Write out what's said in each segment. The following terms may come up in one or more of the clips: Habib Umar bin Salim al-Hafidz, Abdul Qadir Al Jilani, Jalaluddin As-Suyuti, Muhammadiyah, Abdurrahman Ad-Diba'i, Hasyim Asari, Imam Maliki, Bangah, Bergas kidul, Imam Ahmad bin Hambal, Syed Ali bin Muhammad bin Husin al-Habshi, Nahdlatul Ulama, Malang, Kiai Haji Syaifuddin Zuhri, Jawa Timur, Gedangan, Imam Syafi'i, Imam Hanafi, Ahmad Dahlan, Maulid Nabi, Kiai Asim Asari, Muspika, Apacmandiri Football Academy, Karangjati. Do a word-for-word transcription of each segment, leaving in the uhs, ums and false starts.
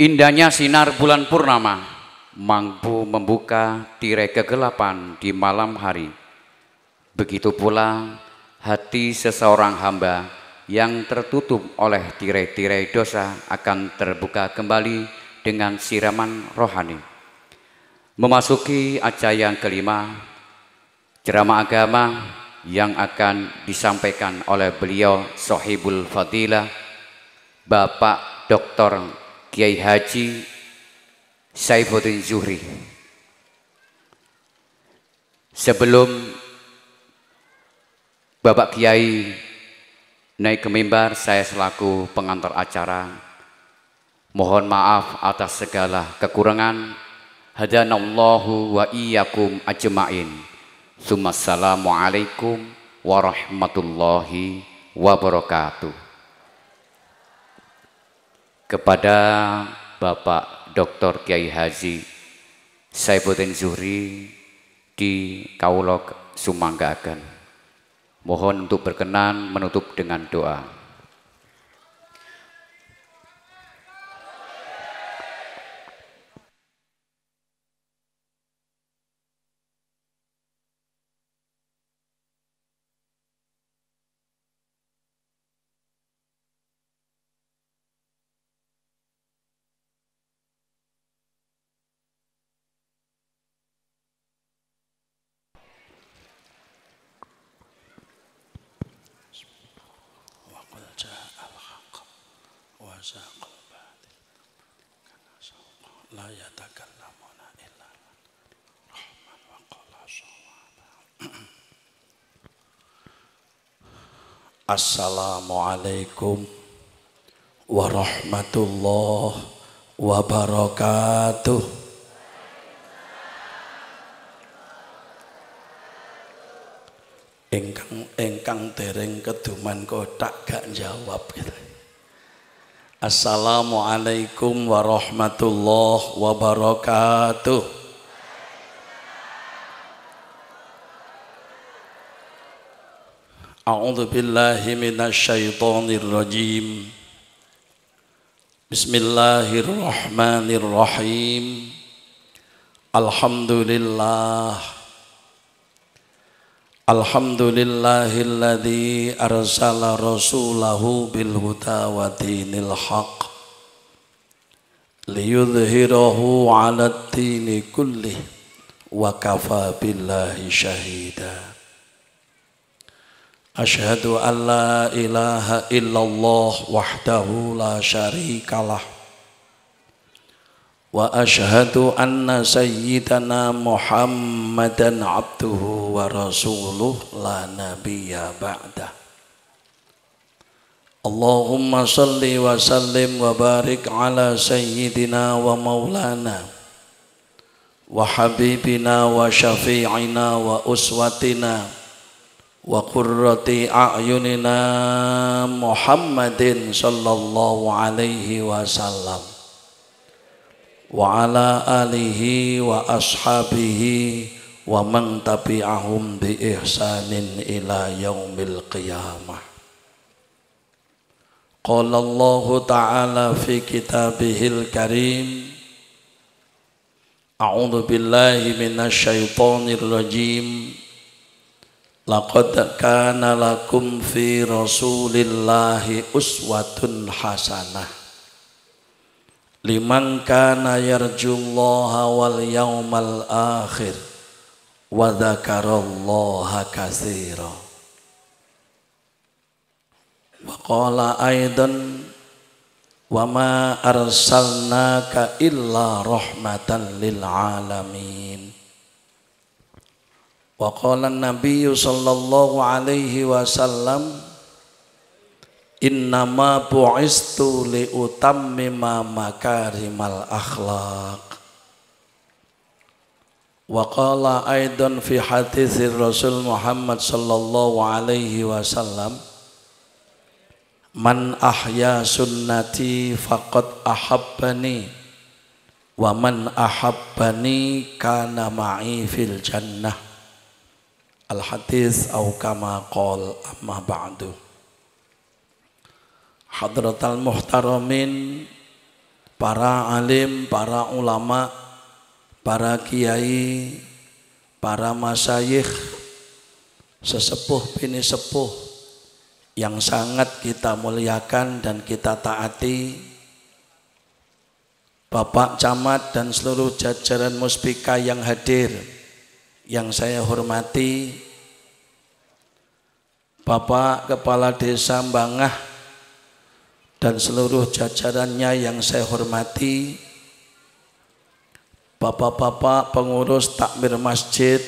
Indahnya sinar bulan purnama mampu membuka tirai kegelapan di malam hari. Begitu pula hati seseorang hamba yang tertutup oleh tirai-tirai dosa akan terbuka kembali dengan siraman rohani. Memasuki acara yang kelima, ceramah agama yang akan disampaikan oleh beliau Sohibul Fadilah Bapak Doktor Kiai Haji Syaifuddin Zuhri. Sebelum Bapak Kiai naik ke mimbar, saya selaku pengantar acara mohon maaf atas segala kekurangan. Hadanallahu wa iyyakum ajma'in. Assalamualaikum warahmatullahi wabarakatuh. Kepada Bapak Doktor Kiai Haji Syaifuddin Zuhri di Kaula sumanggaaken, mohon untuk berkenan menutup dengan doa. Assalamualaikum warahmatullahi wabarakatuh. Ingkang ingkang dereng keduman kotak gak jawab gitu. Assalamualaikum warahmatullahi wabarakatuh. A'udzu billahi minasy syaithanir rajim. Bismillahirrahmanirrahim. Alhamdulillah. Alhamdulillahilladzi arsala rasulahu bil huda wa dinil haqq liyudhhirahu 'alad dini kullih wa kafa billahi syahida. Asyhadu an la ilaha illallah wahdahu la syarikalah wa asyhadu anna sayyidana Muhammadan abduhu wa rasuluh la nabiyya ba'dah. Allahumma salli wa sallim wa barik ala sayyidina wa maulana wa habibina wa syafi'ina wa uswatina wa qurrati a'yunina Muhammadin sallallahu alaihi wasallam wa ala alihi wa ashabihi wa man tabi'ahum bi ihsanin ila yaumil qiyamah. Qala Allah ta'ala fi kitabihil karim. A'udzu billahi minasy syaithanir rajim. Laqad kana lakum fi rasulillahi uswatun hasanah liman kana yarjullaha wal yawmal akhir wa dzakarallaha katsira. Wa qala aidan wa ma arsalnaka illa rahmatan lil alamin. Wa qala an-nabiyyu sallallahu alaihi wasallam innama bu'istu li utammima makarimal akhlaq. Wa qala aidan fi hadits Rasul Muhammad sallallahu alaihi wasallam man ahya sunnati faqad ahabbani wa man ahabbani kana ma'i fil jannah. Al-hadis au kama qol, amma ba'du. Hadratal muhtaramin, para alim, para ulama, para kiai, para masyayikh, sesepuh bini sepuh yang sangat kita muliakan dan kita taati, Bapak Camat dan seluruh jajaran Muspika yang hadir, yang saya hormati, Bapak Kepala Desa Bangah dan seluruh jajarannya yang saya hormati, Bapak-bapak pengurus takmir masjid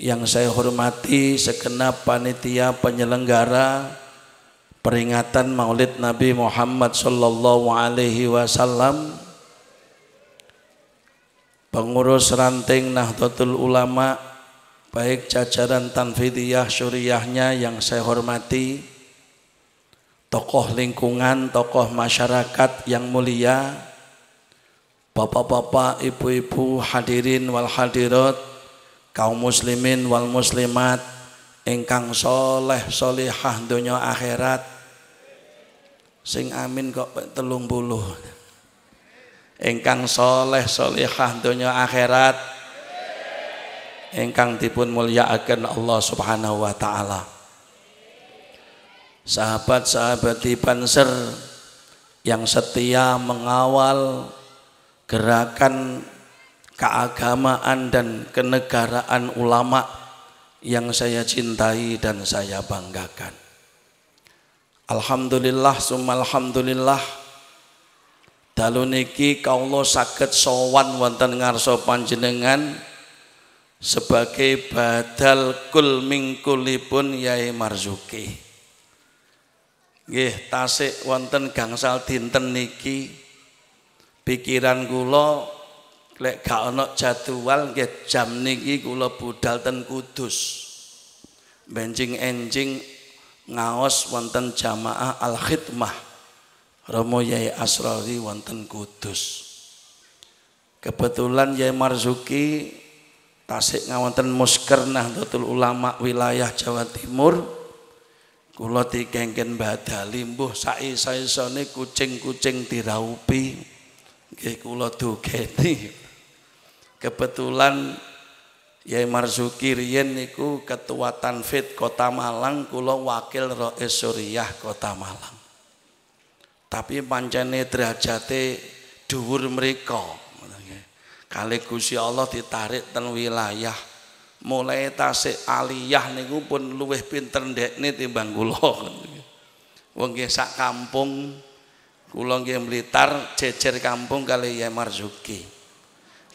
yang saya hormati, segenap panitia penyelenggara peringatan Maulid Nabi Muhammad Sallallahu Alaihi Wasallam, pengurus ranting Nahdlatul Ulama, baik jajaran tanfidiyah syuriyahnya yang saya hormati, tokoh lingkungan, tokoh masyarakat yang mulia, bapak-bapak, ibu-ibu, hadirin wal hadirat, kaum muslimin wal muslimat, ingkang soleh solihah dunya akhirat, sing amin kok telung buluh, ingkang soleh solihah dunya akhirat, ingkang dipun mulyaaken Allah Subhanahu wa Ta'ala. Sahabat-sahabati panser yang setia mengawal gerakan keagamaan dan kenegaraan ulama yang saya cintai dan saya banggakan. Alhamdulillah summa alhamdulillah, dalu niki kaula saged sowan wonten ngarsa panjenengan sebagai badal kul mingkulipun Yai Marzuki. Nggih, tasik wonten gangsal dinten niki pikiran kula lek gak ana jadwal nggih jam niki kula budal ten Kudus. Benjing-enjing ngaos wonten jamaah al-khidmah Romo Yai Asrori wonten Kudus. Kebetulan Yai Marzuki tasik ngawonten Musker Nahdlatul Ulama wilayah Jawa Timur. Kula dikengken badali mbuh sae-saesone kucing-kucing diraupi nggih kula dugeni. Kebetulan Yai Marzuki riyen niku ketua Tanfid Kota Malang, kula wakil Rais Suriah Kota Malang. Tapi pancene derajate dhuwur mriku. Kali Gusti Allah ditarik ten wilayah. Mulai tasik aliyah niku pun luwih pinter ndekne timbang kula. Wong nggih sak kampung kula nggih Blitar jejer kampung kali Yai Marzuki.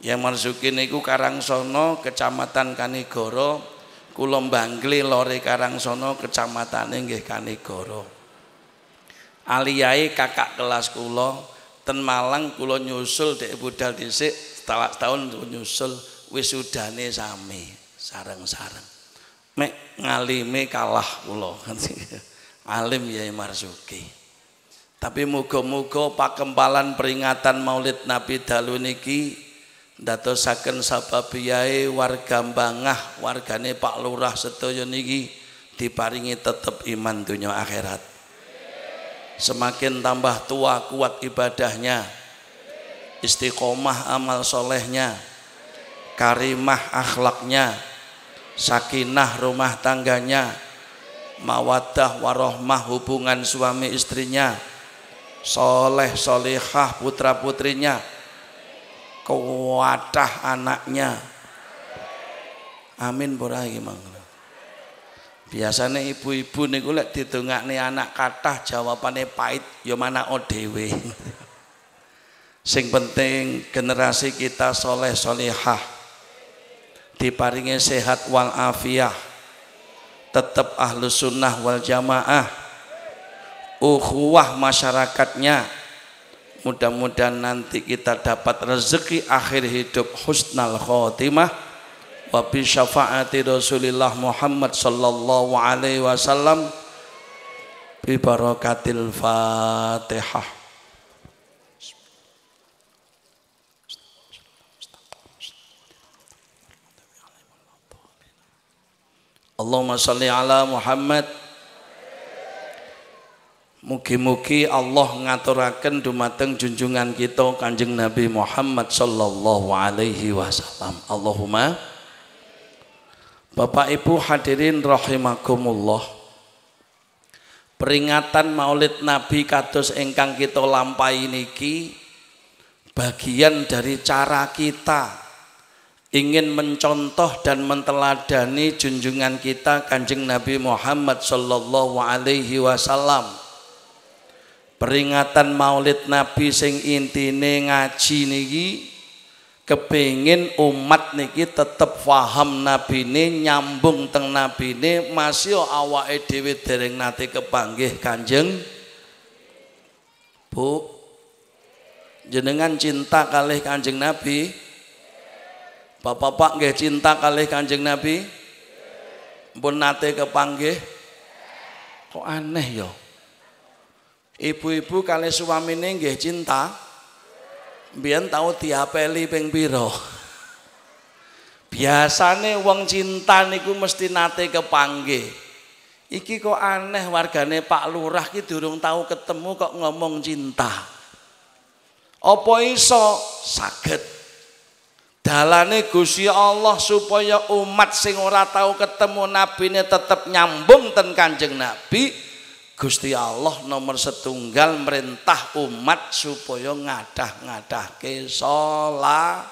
Yai Marzuki niku Karangsono Kecamatan Kanigoro, kula Bangli lore Karangsono kecamatane nggih Kanigoro. Aliyahe kakak kelas kula ten Malang, kula nyusul dek budal dhisik setahun tahun nyusul wisudane sami. Sarang-sarang mek ngalime kalah kula alim Yai Marzuki. Tapi muga-muga pakempalan peringatan Maulid Nabi dalu niki ndadosaken sababiyae warga Bangah, wargane Pak Lurah sedaya niki diparingi tetep iman dunya akhirat, semakin tambah tua kuat ibadahnya, istiqomah amal solehnya, karimah akhlaknya, sakinah rumah tangganya, mawaddah warohmah hubungan suami istrinya, soleh solehah putra putrinya, kuatah anaknya. Amin borahi mangga. Biasanya ibu-ibu nih gue liat ditungak nih anak kathah jawabannya pahit, yo mana odewe. Sing penting generasi kita soleh solehah, diparingi sehat wal afiyah, tetap ahlus sunnah wal jamaah, ukhuwah masyarakatnya. Mudah-mudahan nanti kita dapat rezeki akhir hidup husnal khotimah wa bi syafaati Rasulillah Muhammad sallallahu alaihi wasallam bi barakatil Fatihah. Allahumma salli ala Muhammad. Mugi-mugi Allah ngaturaken dumateng junjungan kita Kanjeng Nabi Muhammad sallallahu alaihi wasallam. Allahumma. Bapak Ibu hadirin rahimakumullah. Peringatan Maulid Nabi kados ingkang kita lampahi niki bagian dari cara kita ingin mencontoh dan menteladani junjungan kita Kanjeng Nabi Muhammad sallallahu alaihi wasallam. Peringatan Maulid Nabi sing intine ngaji niki kepingin umat niki tetep paham nabine, nyambung teng nabine, masih awake dhewe dereng nate kepanggih Kanjeng. Bu, jenengan cinta kalih Kanjeng Nabi? Bapak-bapak nggih cinta kalih Kanjeng Nabi? Mpun nate kepanggih? Kok aneh ya? Ibu-ibu kali suamine nggih cinta, mbiyen tau diapeli ping pira? Biasane wong cinta niku mesti nate kepanggih. Iki kok aneh, wargane Pak Lurah ki durung tau ketemu kok ngomong cinta. Apa iso? Saged. Dalane Gusti Allah supaya umat sing ora tau ketemu nabine tetep nyambung ten Kanjeng Nabi. Gusti Allah nomor setunggal merintah umat supaya ngadah-ngadah ke sholat.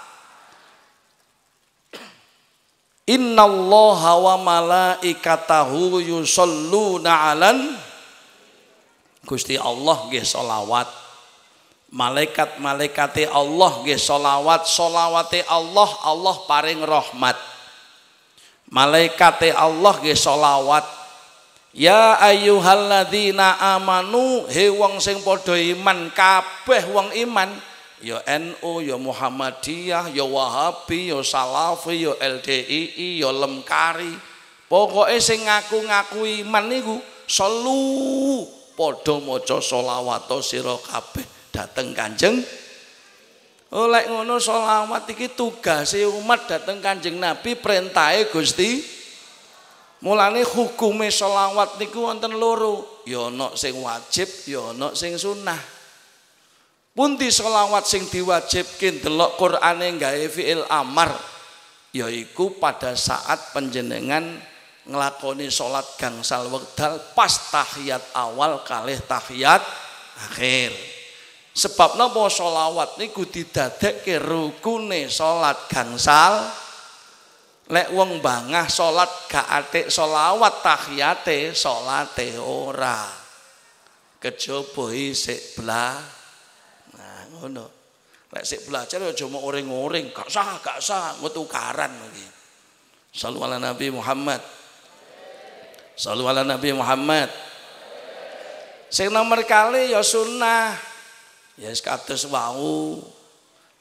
Innallaha wa malaikatahu yusholluna alan. Gusti Allah nggih sholawat, malaikat-malaikate Allah nggih sholawat, sholawate Allah, Allah paring rahmat. Malaikate Allah nggih sholawat. Ya ayyuhalladzina amanu, he wong sing padha iman, kabeh wong iman, ya N U, ya Muhammadiyah, ya Wahabi, ya Salafi, ya L D I I, ya Lemkari, pokoke sing ngaku-ngaku iman niku selu padha maca selawat sira kabeh dhateng Kanjeng. Oleh ngono selawat iki tugase umat dhateng Kanjeng Nabi, perintahe Gusti. Mulane hukume selawat niku wonten loro, ya ana sing wajib, ya ana sing sunah. Pundi selawat sing diwajibke? Delok Qur'ane gawe fi'il amar, yaiku pada saat panjenengan nglakoni salat gangsal wekdal pas tahiyat awal kalih tahiyat akhir. Sebab napa selawat niku didadekke rukune salat gangsal. Lek wong Bangah salat gak atik selawat, tahiyate salate ora. Kejaba isik bla. Nah, ngono. Lek sik belajar aja mung oring-oring, gak sah, gak sah, tukaran iki. Shallu ala Nabi Muhammad. Shallu ala Nabi Muhammad. Sing nomor kali ya sunah. Ya wis kados wau.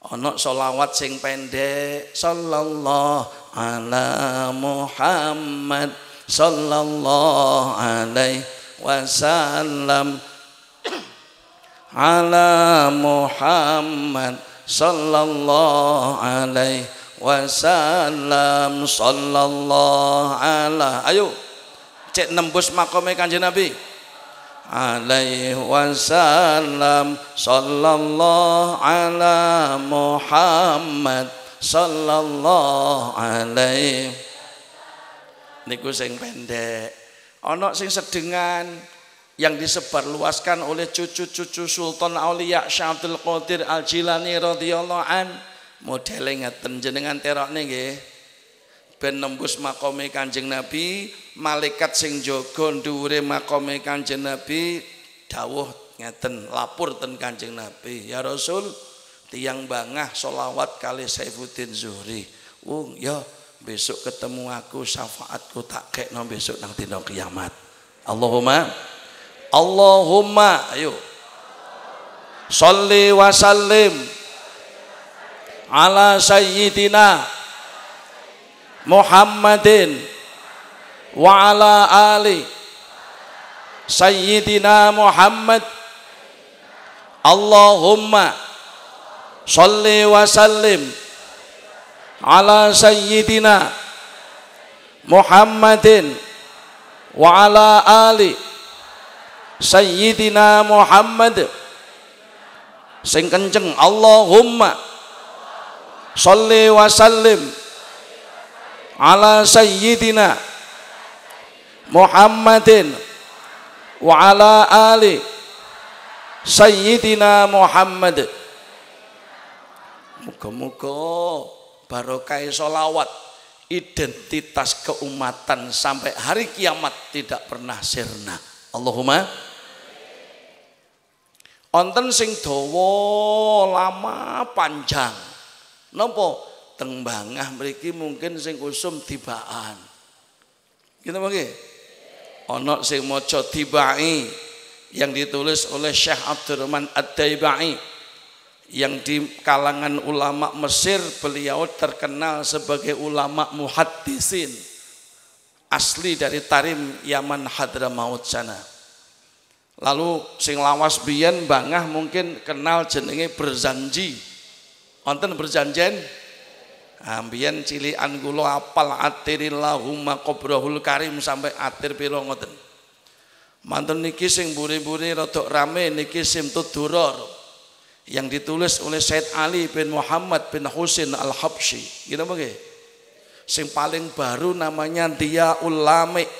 Ana selawat sing pendek, sallallahu ala Muhammad sallallahu alaihi wasallam, ala Muhammad sallallahu alaihi wasallam, sallallahu ala, ayo cek nembus makome Kanjeng Nabi, alaihi wasallam, sallallahu ala Muhammad sallallahu alaihi. Niku sing pendek. Ana sing sedengan yang disebarluaskan oleh cucu-cucu Sultan Auliya Syekh Abdul Qadir Al Jilani radhiyallahu an. Modele ngeten jenengan terokne nggih. Ben nembus makome Kanjeng Nabi, malaikat sing jaga dhuwure makome Kanjeng Nabi dawuh ngeten, lapor ten Kanjeng Nabi, ya Rasul, tiang Bangah solawat kali Syaifuddin Zuhri. Wong, yo besok ketemu aku syafaatku tak kek no besok nang dina kiamat. Allahumma, Allahumma, ayo. Sholli wa sallim ala sayyidina Muhammadin wa ala ali sayyidina Muhammad. Allahumma sholli wa sallim ala sayyidina Muhammadin wa ala ali Sayyidina Muhammad sing kenceng, Allahumma sholli wa sallim ala sayyidina Muhammadin wa ala ali sayyidina Muhammad. Muga-muga barokah sholawat identitas keumatan sampai hari kiamat tidak pernah sirna. Allahumma. Onten sing dawa lama panjang napa teng Bangah mriki mungkin sing usum tibaan. Kita mangke ana sing maca tibai yang ditulis oleh Syekh Abdurrahman Ad-Diba'i yang di kalangan ulama Mesir beliau terkenal sebagai ulama muhaddisin, asli dari Tarim Yaman Hadramaut sana. Lalu sing lawas biyen Bangah mungkin kenal jenenge berjanji. Wonten berjanjen? Ah biyen cilikan kula apal atirilahumma qabrahul karim sampai atir pira ngoten. Manten niki sing mburi-mburi rada rame niki Simtud Duror yang ditulis oleh Syed Ali bin Muhammad bin Husin al-Habshi. Gitu mengke. Sing paling baru namanya Dia Ulame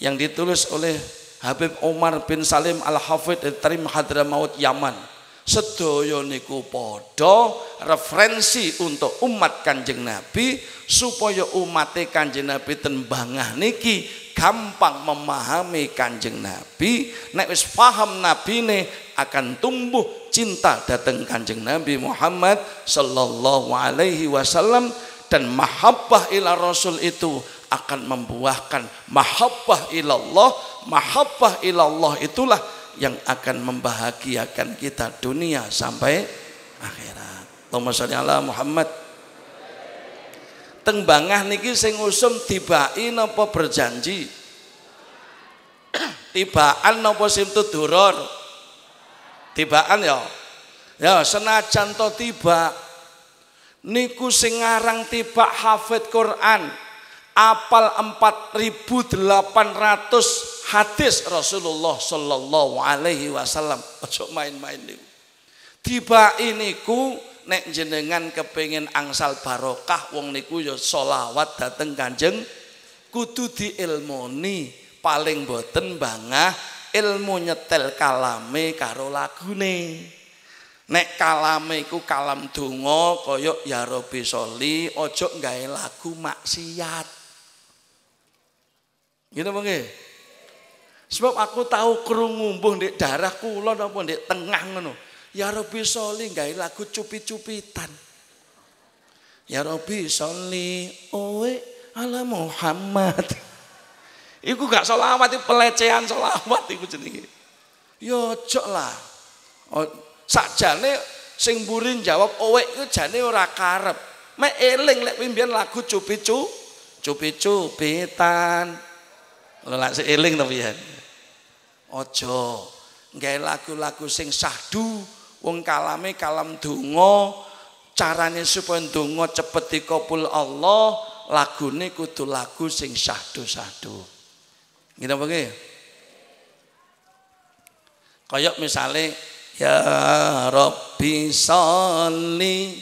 yang ditulis oleh Habib Umar bin Salim al-Hafidz dari Tarim Hadramaut Yaman. Sedaya niku padha referensi untuk umat Kanjeng Nabi supaya umate Kanjeng Nabi ten Bangah niki gampang memahami Kanjeng Nabi. Nek wis paham nabine akan tumbuh cinta dateng Kanjeng Nabi Muhammad sallallahu alaihi wasallam, dan mahabbah ila rasul itu akan membuahkan mahabbah ilallah. Mahabbah ilallah itulah yang akan membahagiakan kita dunia sampai akhirat. Allahumma sholli ala Muhammad. Teng Bangah niki sing usum tibai napa berjanji? Tibaan napa Simtud Duror? Tibaan ya. Ya senajan to tiba niku sing ngarang tiba hafid Quran, apal empat ribu delapan ratus hadis Rasulullah sallallahu alaihi wasallam. Ojo main-main niku. Tibai niku nek jenengan kepengin angsal barokah wong niku ya sholawat dateng Kanjeng kudu diilmoni, paling boten Bangah ilmu nyetel kalame karo lagune. Nek kalame iku kalam donga kaya ya Rabbi sholli, ojo gawe lagu maksiat. Gitu mongke. Sebab aku tahu krungu mbuh ndek darah kula napa ndek tengah ngono. Ya Rabbi sholli gawe lagu cupi-cupitan. Ya Rabbi sholli owe ala Muhammad. Iku gak selawat, iku pelecehan selawat iku jenenge. Yo jok lah. Sakjane sing mburi jawab owe iku jane ora karep. Mek eling lek pimpinan lagu cupi-cu cupi-cupitan. Lelak seiling tapi ya ojo nggak lagu-lagu sing sahdu wong kalame kalam donga, carane supaya donga cepet dikabul Allah, lagune kudu lagu sing sahdu-sahdu. Ngene apa nggih? Kaya misale ya Rabbi sholli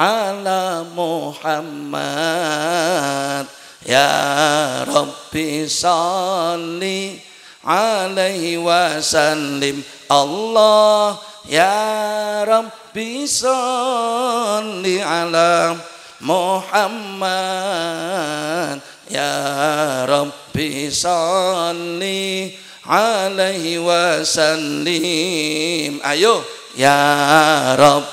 ala Muhammad, ya Rabbi sholli alaihi wasallim, Allah ya Rabbi sholli ala Muhammad, ya Rabbi sholli alaihi wasallim. Ayo ya Rabbi.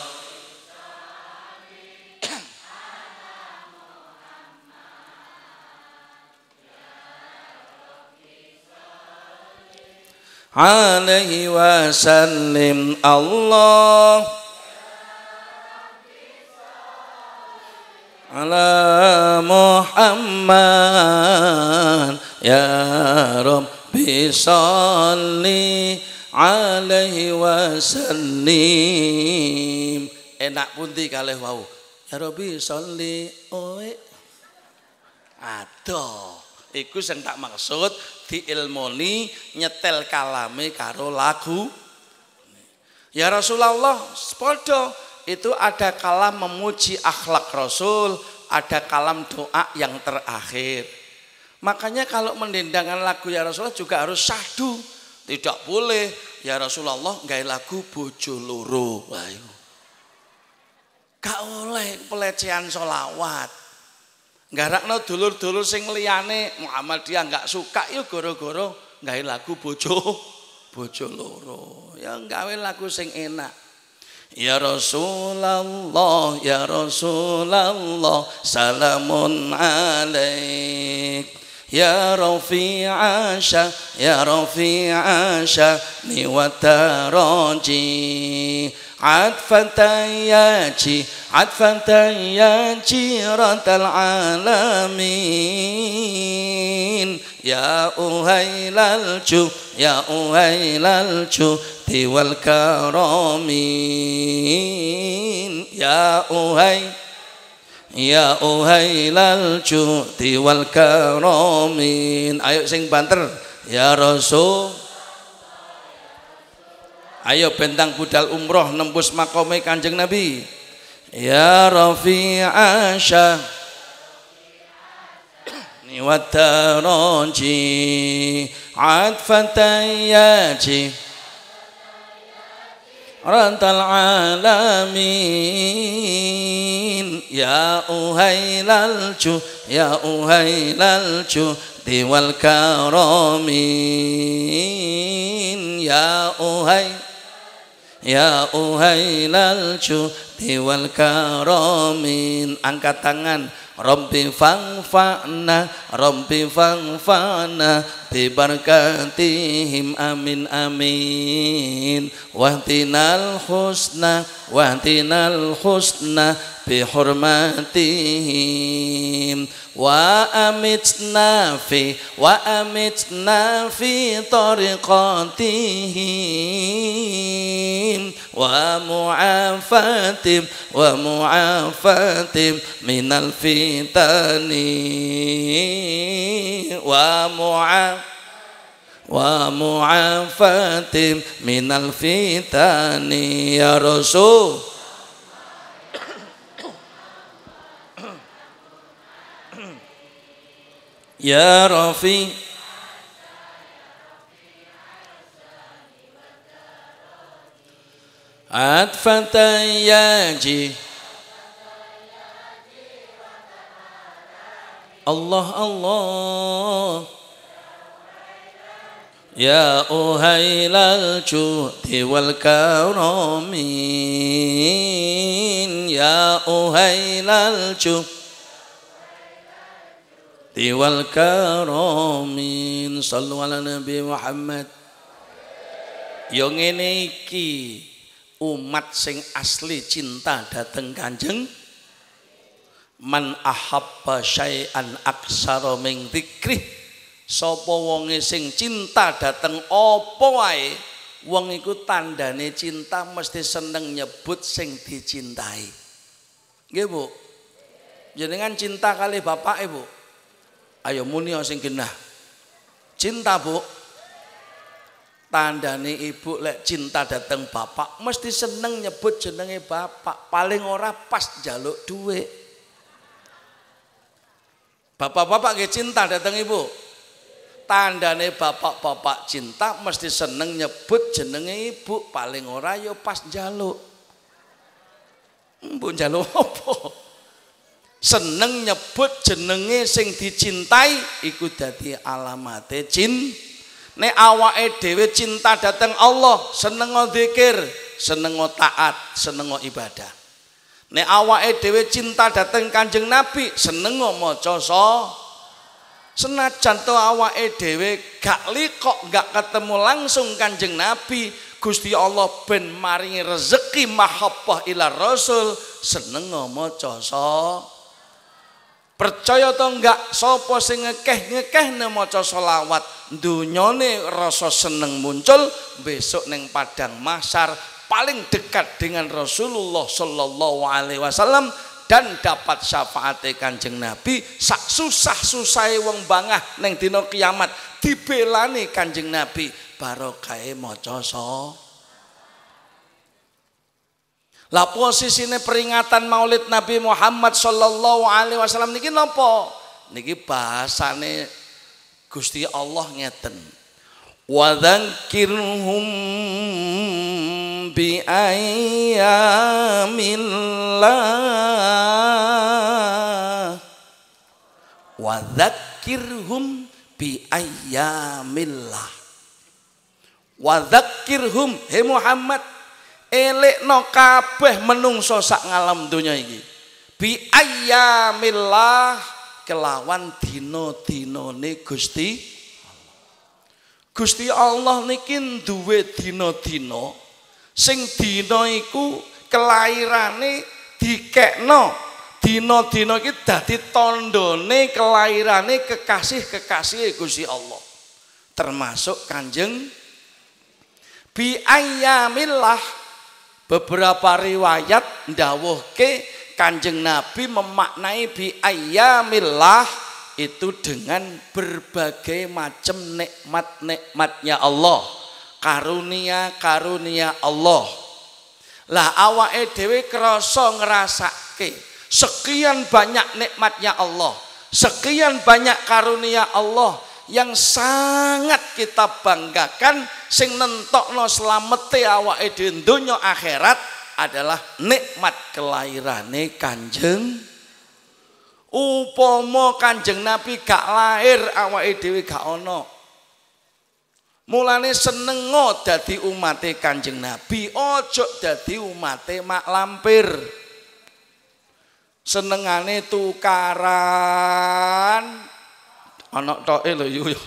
Alaihi wasallim Allah ala Muhammad, ya Rabbi sholli alaihi wasallim. Enak pundi kalih wau ya Rabbi sholli oe. Aduh iku sing tak maksud diilmoni nyetel kalame karo lagu. Ya Rasulullah sepodo itu ada kalam memuji akhlak Rasul, ada kalam doa yang terakhir. Makanya kalau mendendangkan lagu ya Rasulullah juga harus syahdu. Tidak boleh ya Rasulullah nggawe lagu bojo loro. Gak oleh pelecehan sholawat. Garakno dulur-dulur sing liyane Muhammadiyah nggak suka yo goro-goro nggawe lagu bojo bojo loro. Ya nggawe lagu sing enak. Ya Rasulullah, ya Rasulullah, salamun alaik. Ya Rafi'a Syah, ya Rafi'a Syah, niwataraji. Adfatan yaji, adfatan yaji ratal alamin. Ya uhailal ju, ya uhailal ju tiwal karamin. Ya uhail, ya uhailal ju tiwal karamin. Ayo sing banter. Ya Rasul. Ayo bentang budal umroh nembus makome kanjeng Nabi. Ya Rafi'a Syah niwat taronji adfatan yaji rantal alamin. Ya uhailal ju, ya uhailal ju diwal karamin. Ya uhail, ya uhailal juhdi wal karamin. Angkat tangan. Rabbi fangfa'na, Rabbi fangfa'na bibarkatihim, amin amin. Wahdinal husna, wahdinal husna bihurmatihim. Wa amitna fi, wa amitna fi tariqatihim. Wa mu'afatim, wa mu'afatim minal fitani. Wa mu'af, wa mu'afatim minal fitani. Ya Rasul. Ya Rafi, adfatan yaji. Allah Allah. Ya uhailal juhdi wal karamin. Ya uhailal juhdi tiwal karamin. Sallu ala Nabi Muhammad. Yo ngene iki umat sing asli cinta dateng kanjeng. Man ahabba syai'an aksara min dzikrih. Sapa wonge sing cinta dateng apa wae, wong iku tandane cinta mesti seneng nyebut sing dicintai. Nggih Bu, jenengan cinta kali bapak ibu, ayo muni sing genah. Cinta Bu, tandane ibu lek cinta dateng bapak mesti seneng nyebut jenenge bapak. Paling ora pas njaluk duit. Bapak-bapak nggih cinta dateng ibu, tandane bapak-bapak cinta mesti seneng nyebut jenenge ibu. Paling ora yo pas njaluk. Mbok njaluk apa? Seneng nyebut jenenge sing dicintai iku dadi alamate cin. Nek awake dhewe cinta dateng Allah, seneng dzikir, seneng taat, seneng ibadah. Nek awake dhewe cinta dateng kanjeng Nabi, seneng maca so. Senajan to awake dhewe gak likok, gak ketemu langsung kanjeng Nabi, Gusti Allah ben maringi rezeki mahabbah ila Rasul, seneng maca so. Percaya atau enggak, sapa sing ngekeh-ngekehne maca selawat, dunyane rasa seneng muncul. Besok neng padang mahsyar paling dekat dengan Rasulullah Shallallahu Alaihi Wasallam dan dapat syafaate Kanjeng Nabi sak susah-susahe wong Bangah neng dina kiamat dibelani Kanjeng Nabi barokahe maca so. Lah posisine peringatan Maulid Nabi Muhammad sallallahu alaihi wasallam niki napa? Niki bahasane Gusti Allah ngeten. Wa dzakirhum bi ayyamillah. Wa dzakirhum bi ayyamillah. Wa dzakirhum he Muhammad elekno kabeh menungso sak ngalam donya iki bi ayyamillah kelawan dina-dinane Gusti Allah. Gusti Allah niki duwe dina-dina sing dina iku kelairane dikekno, dina-dina iki dadi tandane kelairane kekasih-kekasih Gusti Allah termasuk Kanjeng. Bi ayyamillah beberapa riwayat ndawuhke Kanjeng Nabi memaknai bi ayyamillah itu dengan berbagai macam nikmat-nikmatnya Allah, karunia-karunia Allah. Lah awake dhewe krasa ngrasake sekian banyak nikmatnya Allah, sekian banyak karunia Allah yang sangat kita banggakan, sing nentokno slamete awake dhewe donya akhirat adalah nikmat kelairane Kanjeng. Upama Kanjeng Nabi gak lahir awake dhewe gak ana. Mulane senengo dadi umate Kanjeng Nabi, ojo dadi umate mak lampir. Senengane tukaran anak toke lho yo yo.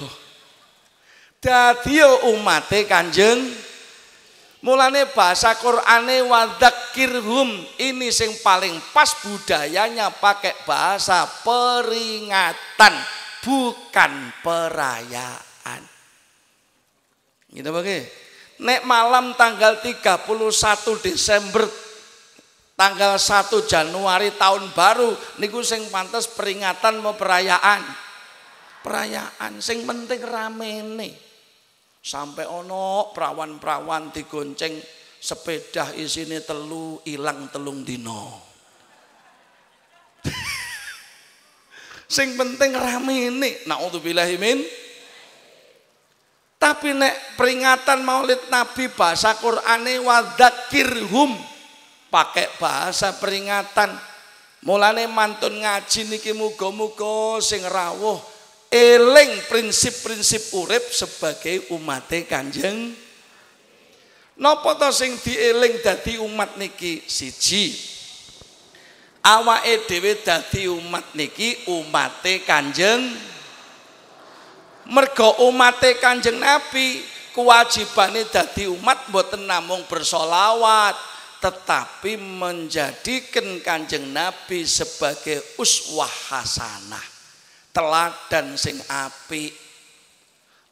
Dadi umate Kanjeng. Mulane bahasa Qur'ane wadzakirhum ini sing paling pas budayanya pakai bahasa peringatan bukan perayaan. Gitu bae. Nek malam tanggal tiga puluh satu Desember tanggal satu Januari tahun baru niku sing pantes peringatan mau perayaan. Perayaan sing penting ramene sampai ono perawan-perawan digonceng sepeda isine telu ilang telung dino. Sing penting ramene naudzubillahi min. Tapi nek peringatan Maulid Nabi bahasa Qur'ane wadzakirhum pakai bahasa peringatan. Mulane mantun ngaji niki muga-muga sing rawuh eling prinsip-prinsip urip sebagai umate Kanjeng. Napa to sing dieling dadi umat niki? Siji, awake dhewe dadi umat niki umate Kanjeng. Merga umate Kanjeng Nabi kewajibane dadi umat mboten namung bersolawat tetapi menjadikan Kanjeng Nabi sebagai uswah hasanah, teladan sing apik.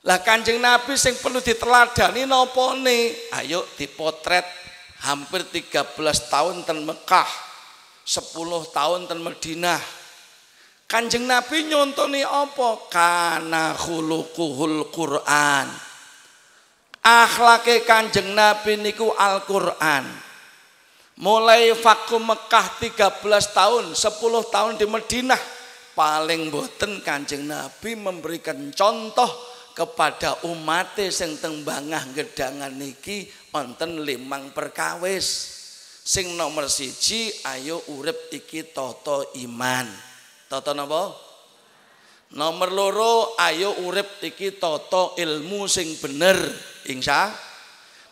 Lah Kanjeng Nabi sing perlu diteladani napa ne? Ayo dipotret hampir tiga belas tahun ten Mekah, sepuluh tahun ten Madinah. Kanjeng Nabi nyontoni apa? Kana khuluquhul Qur'an. Akhlake Kanjeng Nabi niku Al-Qur'an. Mulai vakum Mekah tiga belas tahun, sepuluh tahun di Madinah, paling boten Kanjeng Nabi memberikan contoh kepada umat sing teng Bangah Gedangan niki wonten limang perkawis. Sing nomor siji, ayo urip iki tata iman. Tata napa? Nomor loro, ayo urip iki tata ilmu sing bener. Insya.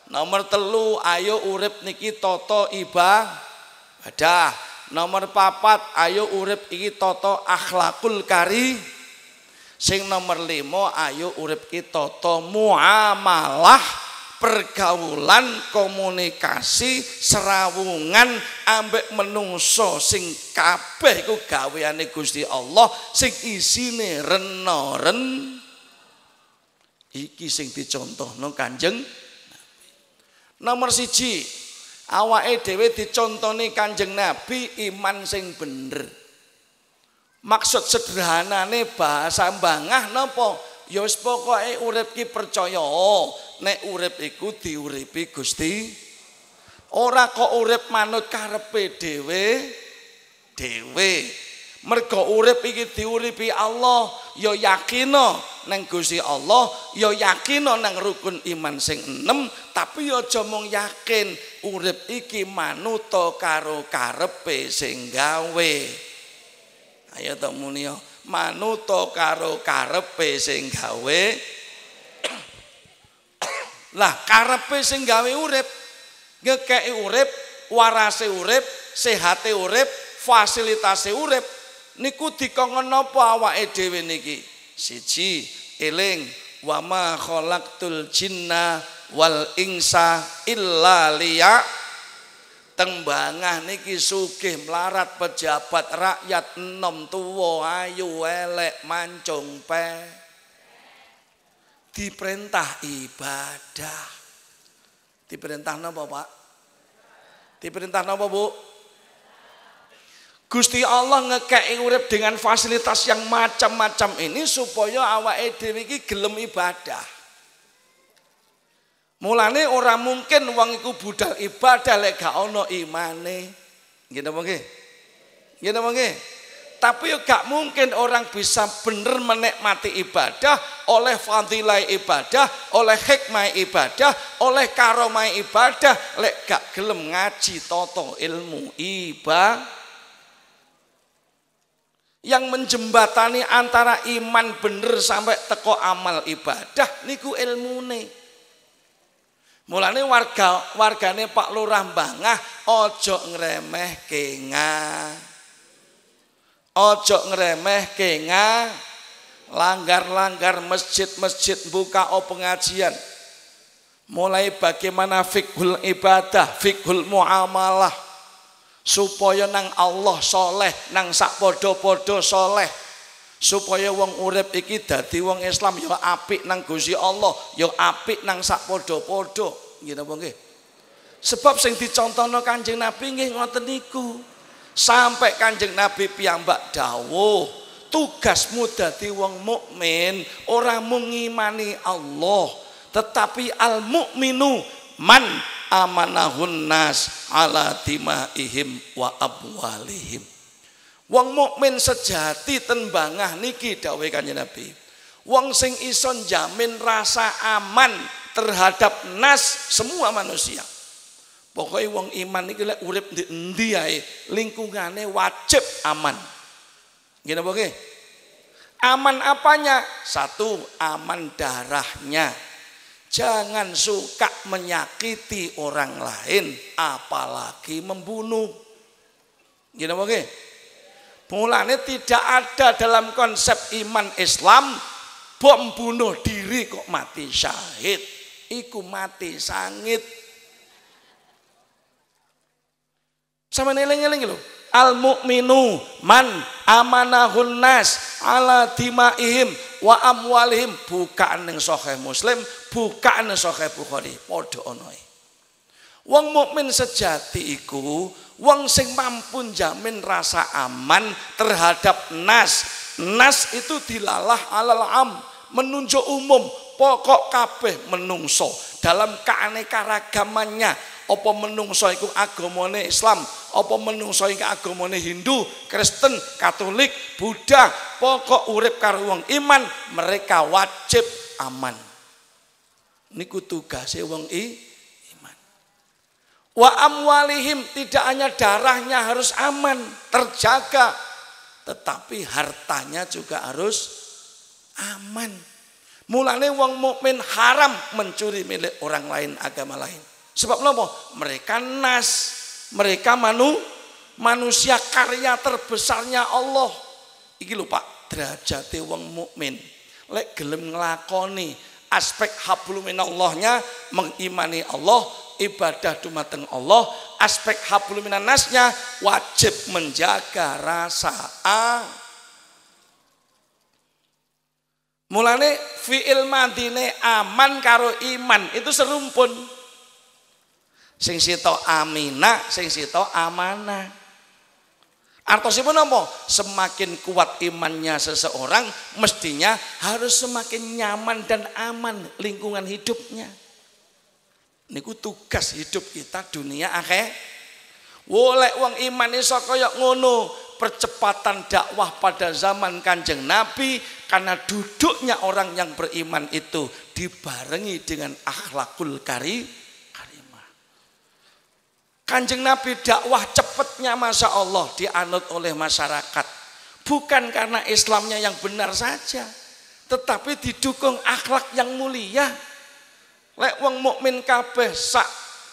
Nomor telu, ayo urip niki tata ibadah. Nomor papat, ayo urip iki tata akhlakul kari. Sing nomor lima, ayo urip iki tata muamalah, pergaulan, komunikasi, serawungan ambek menungso sing kabeh iku gaweane Gusti Allah sing isine renoren. Iki sing dicontohno Kanjeng Nabi. Nomor siji, Awake dhewe dicontoni Kanjeng Nabi iman sing bener. Maksud sederhanane bahasa Bangah napa? Ya wis pokoke urip ki percaya nek urip iku diuripi Gusti. Ora kok urip manut karepe dhewe dhewe. Mergo urip iki diuripi Allah, ya yakino nang Gusti Allah, ya yakino nang rukun iman sing enam, tapi ya aja mung yakin urip iki manuta karo karepe sing gawe. Ayo to munia manuto karo karepe sing gawe. Lah karepe sing gawe urip, ngekeki urip, warase urip, sehate urip, fasilitase urip niku dikongkon napa awake dhewe niki? Siji, eling wa ma khalaqtul jinna wal insa illa liya. Teng Bangah niki sugih melarat pejabat rakyat enom tuwa ayu elek mancung pe diperintah ibadah. Diperintah napa Pak? Diperintah napa Bu? Gusti Allah ngekeki urip dengan fasilitas yang macam-macam ini supaya awake dhewe iki gelem ibadah. Mulane ora mungkin wong iku budal ibadah lek gak ana imane. Nggih napa nggih? Nggih napa nggih? Tapi yo gak mungkin orang bisa bener menikmati ibadah oleh fadilah ibadah, oleh hikmah ibadah, oleh karomah ibadah lek gak gelem ngaji toto ilmu ibadah. Yang menjembatani antara iman bener sampai teko amal ibadah niku ilmune. Mulane warga wargane Pak Lurah Bangah ojo ngremehke ngah. Ojo ngremehke ngah. Langgar-langgar masjid-masjid buka o pengajian. Mulai bagaimana fikhul ibadah, fikhul muamalah supaya nang Allah soleh, nang sak podo-podo soleh. Supaya wong urip iki dadi wong Islam ya apik nang Gusti Allah, ya apik nang sak podo-podo. Nggih napa nggih? Sebab sing dicontohno Kanjeng Nabi nggih ngoten niku. Sampai Kanjeng Nabi piyambak dawuh, tugasmu dadi wong mukmin ora mung ngimani Allah, tetapi al mukminu man amanahun nas ala dimaihim wa abwalihim. Wong mukmin sejati ten Bangah niki dawuh Kanjeng Nabi. Wong sing iso jamin rasa aman terhadap nas semua manusia. Pokoknya wong iman niki lek urip ndek endi ae lingkungane wajib aman. Nggih napa nggih? Aman apanya? Satu, aman darahnya. Jangan suka menyakiti orang lain apalagi membunuh. Nggih napa nggih? Mulanya tidak ada dalam konsep iman Islam bom bunuh diri kok mati syahid. Iku mati sangit. Sama nilai-nilai lho. Al mukminu man amanahun nas ala dimaihim wa amwalihim. Bukaan yang sahih Muslim, bukaan yang sahih Bukhari. Podo onoi. Wong mukmin sejati iku wong sing mampu jamin rasa aman terhadap nas. Nas itu dilalah alal am, menunjuk umum pokok kabeh menungso dalam keanekaragamannya. Apa menungso iku agamane Islam, apa menungso iku agamane Hindu, Kristen, Katolik, Buddha, pokok urip karo wong iman mereka wajib aman. Niku tugase wong i wa amwalihim, tidak hanya darahnya harus aman, terjaga, tetapi hartanya juga harus aman. Mulane wong mukmin haram mencuri milik orang lain, agama lain. Sebab napa? Mereka nas, mereka manu, manusia karya terbesarnya Allah. Iki lho Pak, derajate wong mukmin. Lek gelem nglakoni aspek hablum minallahnya, mengimani Allah, ibadah dumateng Allah, aspek hablum minannasnya wajib menjaga rasa a. Mulane fiil madine aman karo iman itu serumpun. Sing sito aminah, sing sito amanah. Artosipun apa? Semakin kuat imannya seseorang, mestinya harus semakin nyaman dan aman lingkungan hidupnya. Niku tugas hidup kita dunia akhir. Woleh wong iman iso koyok ngono, percepatan dakwah pada zaman Kanjeng Nabi karena duduknya orang yang beriman itu dibarengi dengan akhlakul karim. Kanjeng Nabi dakwah cepetnya Masya Allah dianut oleh masyarakat. Bukan karena Islamnya yang benar saja, tetapi didukung akhlak yang mulia. Lek wong mukmin kabeh sak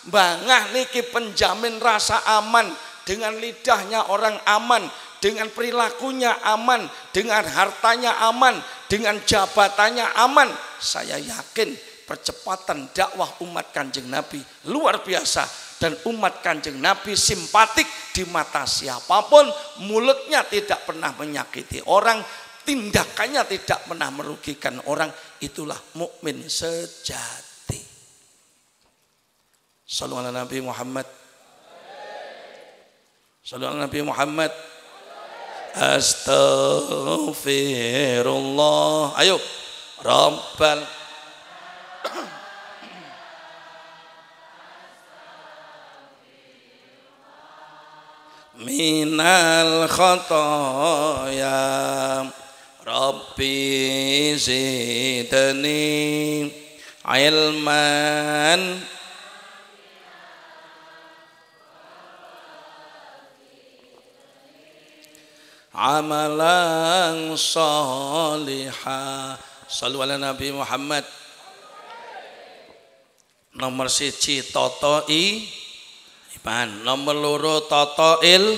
Bangah niki penjamin rasa aman. Dengan lidahnya orang aman, dengan perilakunya aman, dengan hartanya aman, dengan jabatannya aman. Saya yakin percepatan dakwah umat Kanjeng Nabi luar biasa. Dan umat Kanjeng Nabi simpatik di mata siapapun, mulutnya tidak pernah menyakiti orang, tindakannya tidak pernah merugikan orang. Itulah mukmin sejati. Sallu ala Nabi Muhammad. Sallu ala Nabi Muhammad. Astaghfirullah. Ayo, Rabbal. Minal khotoya Rabbi zidni ilman. Amalan salihah. Sallu ala Nabi Muhammad. Nomor siji totoi iman, nomor loro tata il,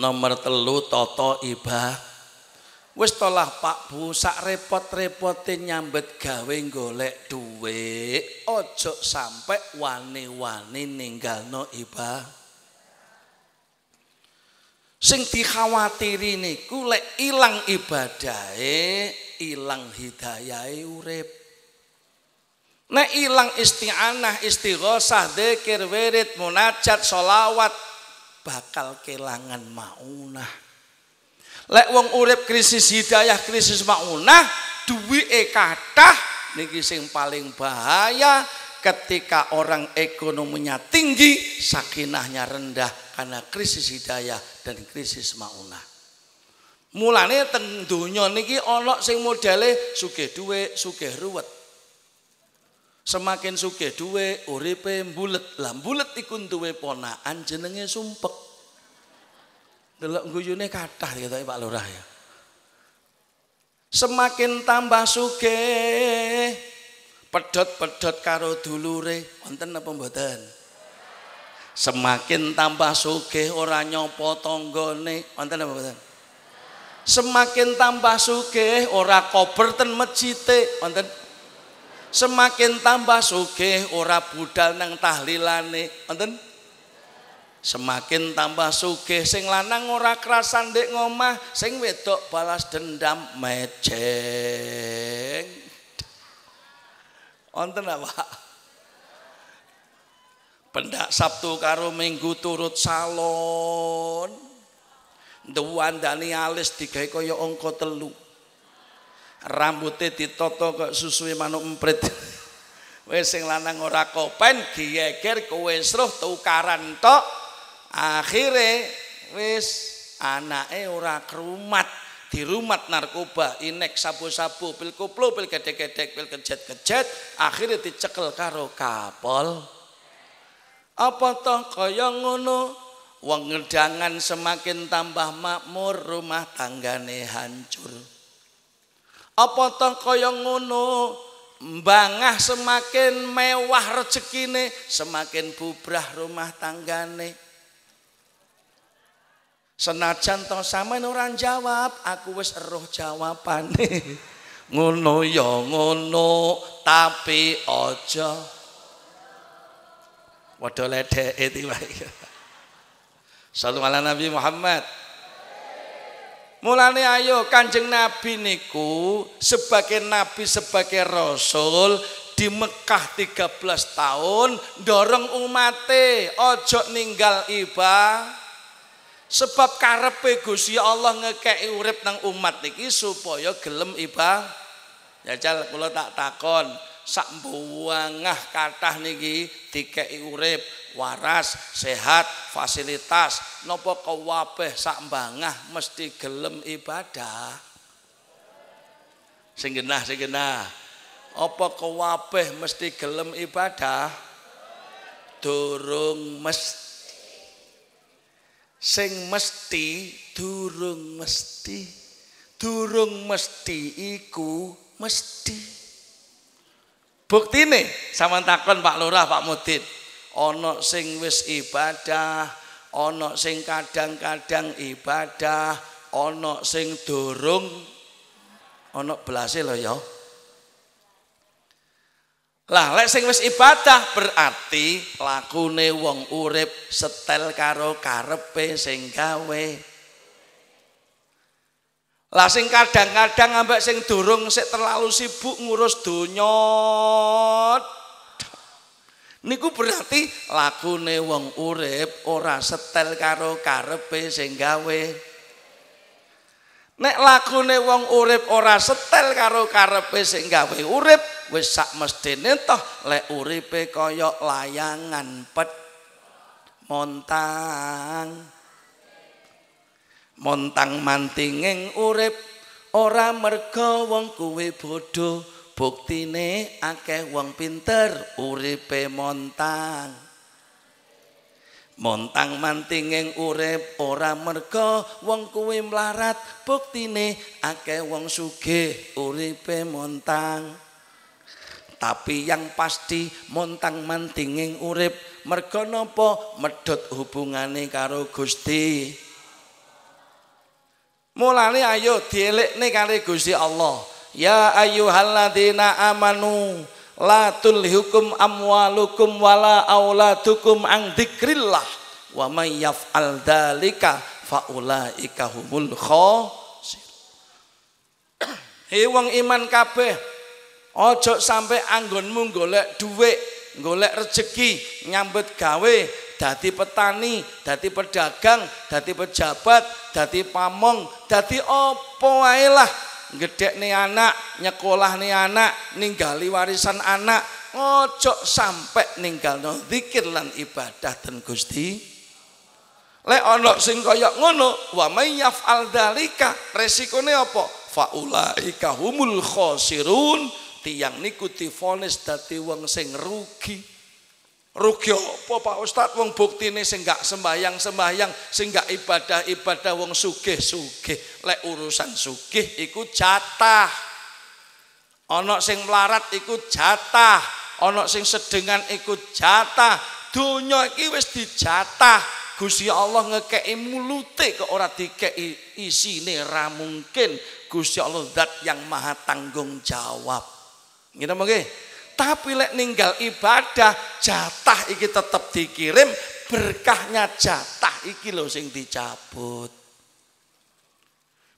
nomor telu tata ibah. Wis tolah Pak Bu, sak repot-repote nyambet gawe golek dhuwit, ojo sampe wani-wani ninggalno ibah. Sing dikhawatiri niku lek ilang ibadahe, ilang hidayahe urip. Nek ilang isti'anah, istighosah, dzikir, wirid, munajat, sholawat, bakal kelangan maunah. Lek wong urip krisis hidayah, krisis maunah, duwike kathah, niki sing paling bahaya. Ketika orang ekonominya tinggi, sakinahnya rendah karena krisis hidayah dan krisis maunah. Mulane teng donya niki ana sing modele sugih dhuwit, sugih ruwet. Semakin sugih duwe uripe mbulet. Lah mbulet iku duwe ponakan jenenge Sumpek. Delok guyune kathah ketoke Pak Lurah ya. Semakin tambah sugih pedhot-pedhot karo dulure, wonten apa mboten? Semakin tambah sugih ora nyopo tanggane, wonten apa mboten? Semakin tambah sugih ora kober ten mejite, wonten? Semakin tambah sugih ora budal nang tahlilane, wonten? Semakin tambah sugih sing lanang ora krasan ndek ngomah, sing wedok balas dendam mejeng. Wonten apa? Pendak Sabtu karo Minggu turut salon. Nduwandani alis digawe kaya angka telu. Rambutnya ditoto kok susui manuk emprit. Wis sing lanang ora kopen giyeger kowe sruh tukaran tok. Akhire wis anake ora krumat, dirumat narkoba, inek sabu-sabu, pil koplo, pil gedek-gedek, pil kejet-kejet, akhire dicekel karo Kapol. Apa toh kaya ngono? Wong Gedangan semakin tambah makmur, rumah tanggane hancur. Apa toh kaya ngono? Bangah semakin mewah rezekine, semakin bubrah rumah tanggane. Senajan toh sampean ora jawab, aku wis eruh jawabane. Ngono ya ngono, tapi aja padha ledeke tiwae. Sallu ala Nabi Muhammad. Mulane ayo Kanjeng Nabi niku sebagai Nabi sebagai Rasul di Mekah tiga belas tahun dorong umate ojo ninggal iba, sebab karepe Gusti Allah ngekeki urip nang umat iki supaya gelem iba. Jajal kula tak takon, sak Bangah kathah niki dikeki urip waras, sehat, fasilitas, napa kabeh sak Bangah mesti gelem ibadah? Sing genah sing genah. Apa kabeh mesti gelem ibadah? Durung mesti. Sing mesti durung mesti. Durung mesti iku mesti. Buktine sampean takon Pak Lurah, Pak Mudin, ana sing wis ibadah, ana sing kadang-kadang ibadah, ana sing durung, ana belase lho ya. Lah lek sing wis ibadah berarti lakune wong urip setel karo karepe sing gawe. Lah sing kadang-kadang ambek sing durung sik terlalu sibuk ngurus donya. Niku berarti lakune wong urip ora setel karo karepe sing gawe. Nek lakune wong urip ora setel karo karepe sing gawe urip, wis sak mestine toh lek uripe kaya layangan pet montang. Montang mantinging urip ora merga wong kuwe bodho, buktine akeh wong pinter uripe montang. Montang mantinging urip ora merga wong kuwi mlarat, buktine akeh wong sugih uripe montang. Tapi yang pasti montang mantinging urip merga napa? Medhot hubungane karo Gusti. Mulane ayo dielekne karo Gusti Allah. Ya ayyuhalladzina amanu la tulhikum amwalukum wala auladukum an dzikrillah wa may yaf'al dzalika faulaika humul khasirun. Hei wong iman kabeh, ojo sampe anggonmu golek dhuwit, golek rejeki, nyambut gawe, dadi petani, dadi pedagang, dadi pejabat, dadi pamong, dadi apa wae lah. Gedekne anak, nyekolahne anak, ninggali warisan anak, ojo sampe ninggalno zikir lan ibadah ten Gusti. Lek ana sing kaya ngono, wa may yaf'al dzalika, resikone apa? Faulaika humul khasirun. Tiyang niku divonis dadi wong sing rugi. Rugi apa Pak Ustadz, wong buktine sing gak sembahyang-sembahyang, sing gak ibadah-ibadah, wong sugih-sugih. Lek urusan sugih iku jatah. Ana sing melarat iku jatah, ana sing sedengan iku jatah. Donya iki wis dijatah. Gusti Allah ngekeki mulute kok ora dikeki isine, ra mungkin. Gusti Allah zat yang maha tanggung jawab. Ngene mengke. Tapi lek ninggal ibadah, jatah iki tetap dikirim, berkahnya jatah iki lho sing dicabut.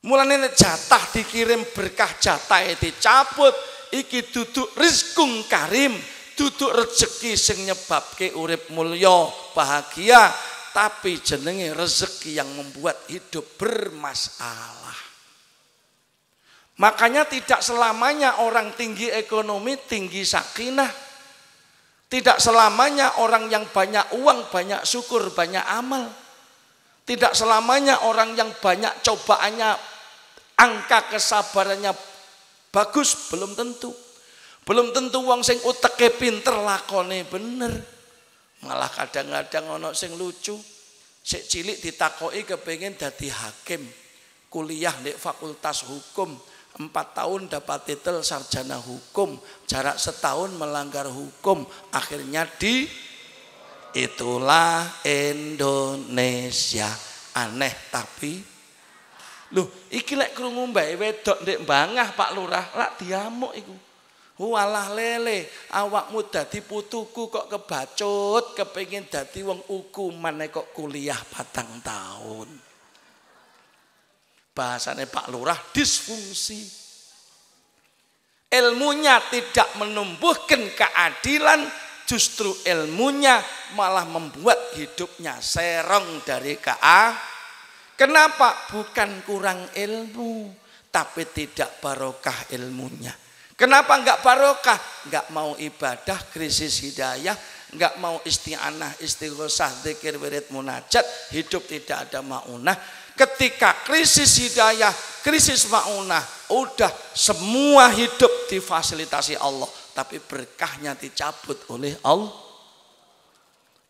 Mulane jatah dikirim, berkah jatah dicabut, iki duduk rizkung karim, duduk rezeki sing nyebabke urip mulya, bahagia, tapi jenenge rezeki yang membuat hidup bermasalah. Makanya tidak selamanya orang tinggi ekonomi tinggi sakinah. Tidak selamanya orang yang banyak uang banyak syukur, banyak amal. Tidak selamanya orang yang banyak cobaannya, angka kesabarannya bagus, belum tentu. Belum tentu wong sing uteke pinter lakone bener. Malah kadang-kadang ono sing lucu. Sik cilik ditakoki kepengin dadi hakim. Kuliah di fakultas hukum. Empat tahun dapat titel sarjana hukum, jarak setahun melanggar hukum, akhirnya di itulah Indonesia. Aneh tapi loh, iki lek krungu mbae wedok ndek Bangah Pak Lurah lak diamuk iku. Walah lele, awakmu dadi putuku kok kebacut, kepengin dadi wong uku maneh kok kuliah patang tahun. Bahasane Pak Lurah disfungsi. Ilmunya tidak menumbuhkan keadilan, justru ilmunya malah membuat hidupnya serong dari kea. Kenapa? Bukan kurang ilmu, tapi tidak barokah ilmunya. Kenapa enggak barokah? Enggak mau ibadah, krisis hidayah, enggak mau isti'anah, istighosah, zikir, wirid, munajat, hidup tidak ada maunah. Ketika krisis hidayah, krisis maunah, udah semua hidup difasilitasi Allah, tapi berkahnya dicabut oleh Allah.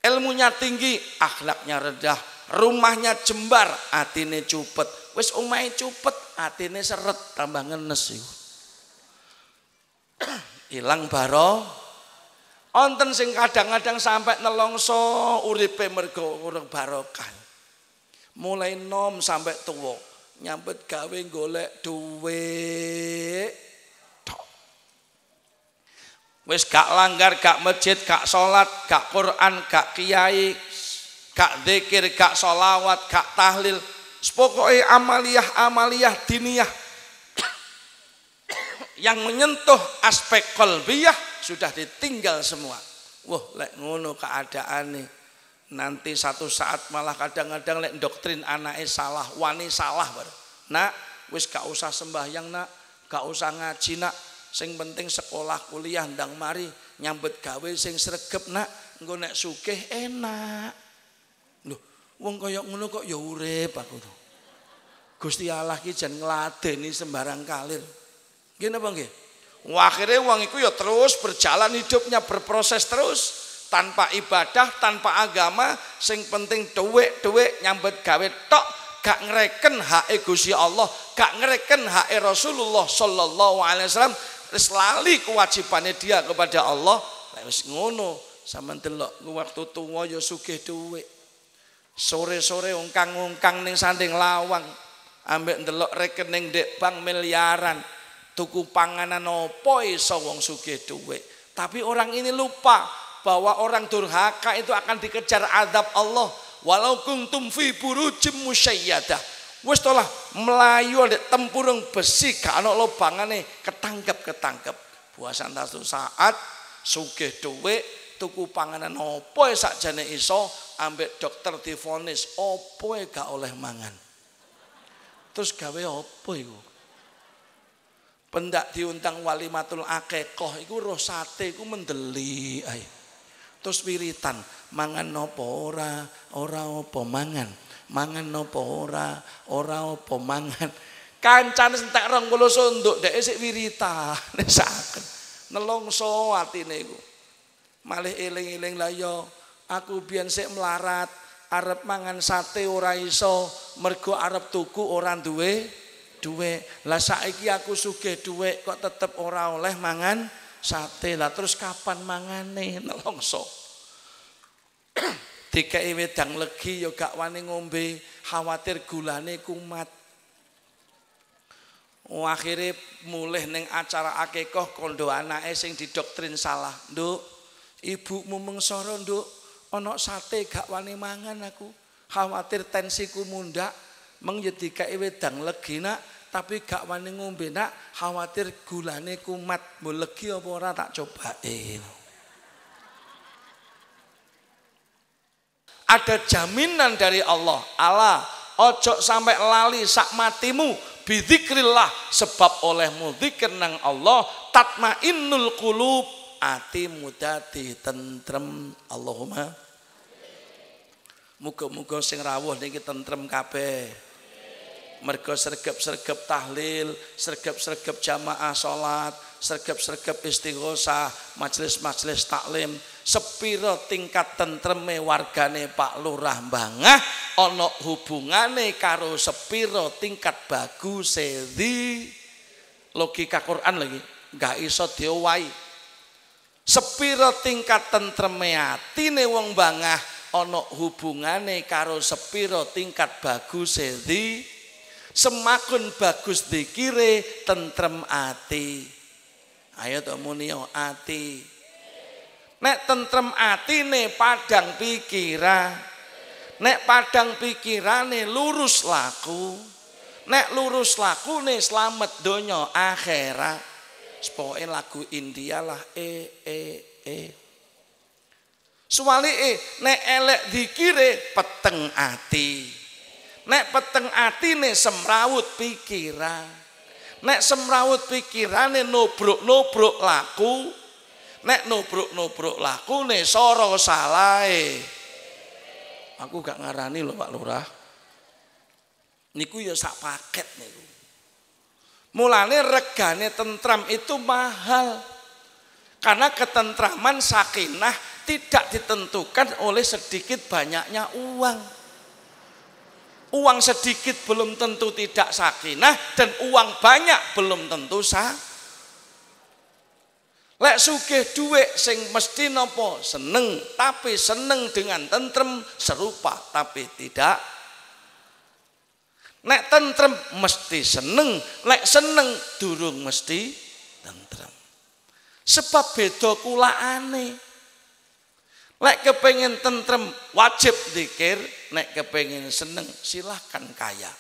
Ilmunya tinggi, akhlaknya rendah, rumahnya jembar, atine cupet, wis omahe cupet, atine seret, tambah ngenes. Hilang baro. Onten sing kadang-kadang sampai nelongso uripe mergo urung barokah. Mulai nom sampai tua, nyambet gawe golek duit. Wis gak langgar, gak masjid, gak sholat, gak Quran, gak kiai, gak dzikir, gak sholawat, gak tahlil. Pokoknya amaliyah-amaliyah diniyah yang menyentuh aspek kolbiyah sudah ditinggal semua. Wah, lek ngono keadaan nih. Nanti satu saat malah kadang-kadang lek doktrin anaknya salah, wani salah baru. Nak, wis gak usah sembahyang nak, gak usah ngaji nak. Sing penting sekolah kuliah ndang mari nyambet gawe sing sregep nak, engko nek sugih enak. Loh, wong kaya ngono kok ya urip aku. Gusti Allah ki jan ngladeni sembarang kalir. Nggih napa nggih? Akhire wong iku ya terus berjalan hidupnya, berproses terus. Tanpa ibadah, tanpa agama, sing penting duwek-duwek nyambet gawe tok, gak ngereken hak Gusti Allah, gak ngereken hak Rasulullah sallallahu alaihi wasallam, wis lali kewajibannya dia kepada Allah. Lek wis ngono, sampean delok waktu tuwa ya sugih duwek. Sore-sore ungkang-ungkang ning sanding lawang, ambek ndelok rekening ndek bank miliaran, tuku panganan opo iso wong sugih duwek. Tapi orang ini lupa bahwa orang durhaka itu akan dikejar azab Allah. Walau kuntum fi burujim musyayyadah. Wis tolah melayu ndek tempurung besi gak ana lobangane, ketangkep-ketangkep. Puasan satu saat sugih dhuwit, tuku panganan opo sakjane iso, ambek dokter divonis opo gak oleh mangan. Terus gawe opo iku? Pendak diundang walimatul akekah iku roh sate iku mendeli ae. Terus wiritan, mangan nopo ora, ora opo mangan, mangan nopo ora, ora opo mangan. Kancane entek rong puluh sunduk dhek sik wiritan saken. Nelongso atine iku. Malih eling-eling la yo, aku biyen sik melarat, arep mangan sate ora iso, mergo arep tuku ora duwe duwe. Lah saiki aku sugih duwe kok tetep ora oleh mangan sate. Lah terus kapan mangane? Nelongso. Dikei wedang legi ya gak wani ngombe, khawatir gulane kumat. Oh, akhire mulih ning acara akikah kondo anake sing didoktrin salah. Nduk, ibumu mengsara nduk, ana sate gak wani mangan aku. Khawatir tensiku mundhak, meng ya dikei wedang legi nak. Tapi gak wani ngombe nak, khawatir gulane kumat. Mbok legi apa ora tak cobain. Ada jaminan dari Allah. Allah, ojo sampai lali sak matimu bizikrillah, sebab olehmu zikir nang Allah tatmainnul qulub, atimu dadi tentrem. Allahumma muga-muga sing rawuh niki tentrem kabeh. Mergo sergap-sergap tahlil, sergap-sergap jamaah sholat, sergap-sergap istighosah, majelis-majelis taklim. Sepiro tingkat tentreme wargane Pak Lurah Bangah ana hubungane karo sepiro tingkat bagus sedi. Logika Quran lagi gak iso diowahi. Sepiro tingkat tentreme atine wong Bangah ana hubungane karo sepiro tingkat bagus sedi. Semakin bagus dikire tentrem ati. Ayo to munio ati. Nek tentrem atine padang pikira. Nek padang pikirane lurus laku. Nek lurus lakune slamet donya akhirat. Sepoke lagu India lah e e e. Suwalike nek elek dikire peteng ati. Nek peteng atine semrawut pikiran. Nek semrawut pikirane nobrok-nobrok laku. Nek nobrok-nobrok laku ne soro salahe. Aku gak ngarani lho Pak Lurah. Niku ya sak paket niku. Mulane regane tentram itu mahal. Karena ketentraman sakinah tidak ditentukan oleh sedikit banyaknya uang. Uang sedikit belum tentu tidak sakinah dan uang banyak belum tentu sah. Lek sugih dhuwit sing mesti nopo seneng, tapi seneng dengan tentrem serupa tapi tidak. Nek tentrem mesti seneng, lek seneng durung mesti tentrem. Sebab beda kulaane. Lek kepengin tentrem wajib zikir, nek kepengin seneng silahkan kaya.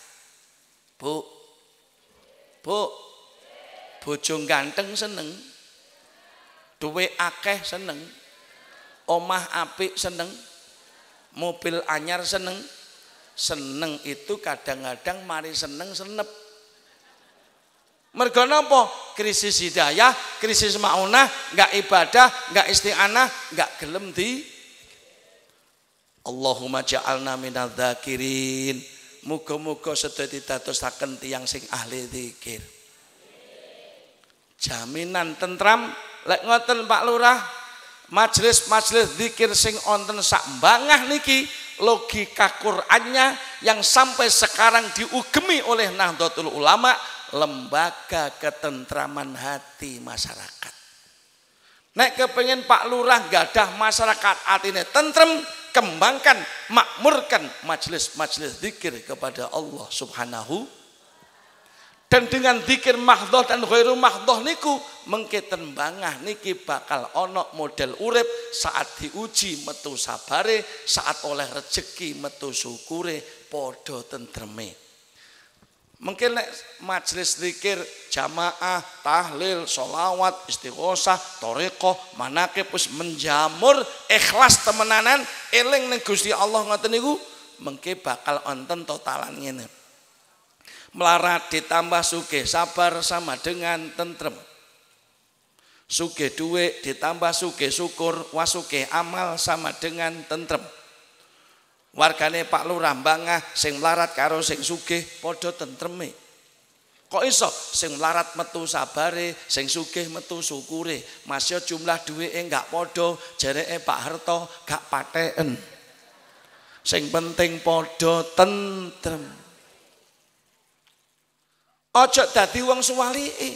Bu. Bu. Bojo ganteng seneng. Duwe akeh seneng. Omah apik seneng. Mobil anyar seneng. Seneng itu kadang-kadang mari seneng senep. Mergo napa? Krisis hidayah, krisis maunah, enggak ibadah, enggak isti'anah, enggak gelem di. Allahumma ja'alna minal dzakirin. Muga-muga sedaya ditadosaken tiyang sing ahli dzikir. Jaminan tentram lek ngoten Pak Lurah. Majelis-majelis dzikir sing wonten sak Bangah niki logika Qur'annya yang sampai sekarang diugemi oleh Nahdlatul Ulama, lembaga ketentraman hati masyarakat. Nek kepengen Pak Lurah gadah masyarakat atine tentrem, kembangkan, makmurkan majelis-majelis dzikir kepada Allah Subhanahu. Dan dengan dzikir mahdhah dan ghairu mahdhah niku mengketen Bangah niki bakal onok model urip saat diuji metu sabare, saat oleh rezeki metu syukure, podo tentreme. Mungkin majelis dzikir jamaah, tahlil, sholawat, istighosah, thariqah, manaqib wis menjamur ikhlas temenanan eling ning Gusti Allah ngoten niku mengke bakal onten totalan ngene. Melarat ditambah sugih sabar sama dengan tentrem. Sugih duit ditambah sugih syukur, wasugih amal sama dengan tentrem. Wargane Pak Lurah Bangah sing melarat karo sing sugih padha tentreme. Kok iso? Sing melarat metu sabare, sing sugih metu syukure. Masya jumlah duwike enggak padha, jareke Pak Harto gak pateken. Sing penting padha tentrem. Ojo dadi wong suwalike.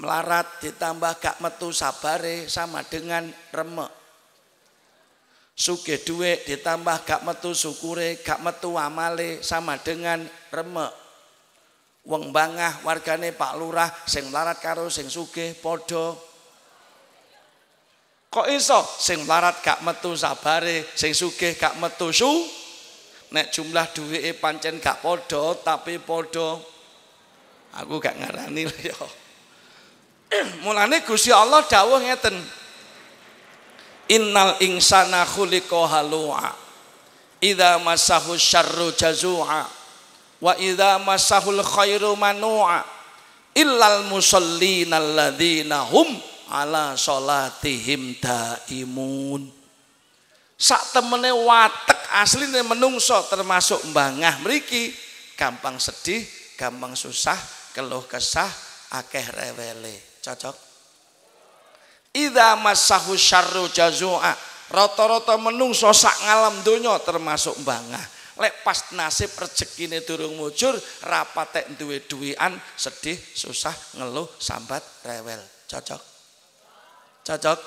Melarat ditambah gak metu sabare sama dengan remek. Sugih dhuwit ditambah gak metu syukure, gak metu amale sama dengan remek. Wong Bangah wargane Pak Lurah sing melarat karo sing sugih padha. Kok iso? Sing melarat gak metu sabare, sing sugih gak metu syukure. Nek jumlah duwike pancen gak podo tapi podo. Aku gak ngarani lho ya. Mulane Gusti Allah dawuh ngeten. Innal insana khuliqa halu'a. Idza massahu syarru jazu'a. Wa idza massahul khairu manu'a. Illal musallina alladzina hum ala sholatihim daimun. Sak temene watek asline menungso termasuk Bangah mriki gampang sedih, gampang susah, keluh kesah, akeh rewele. Cocok. Idza massahu syarru jazua. Rata-rata menungso sak ngalam donya termasuk Bangah. Lek pas nasib rezekine durung mujur, rapatek duwe-duwean, sedih, susah, ngeluh, sambat, rewel. Cocok. Cocok.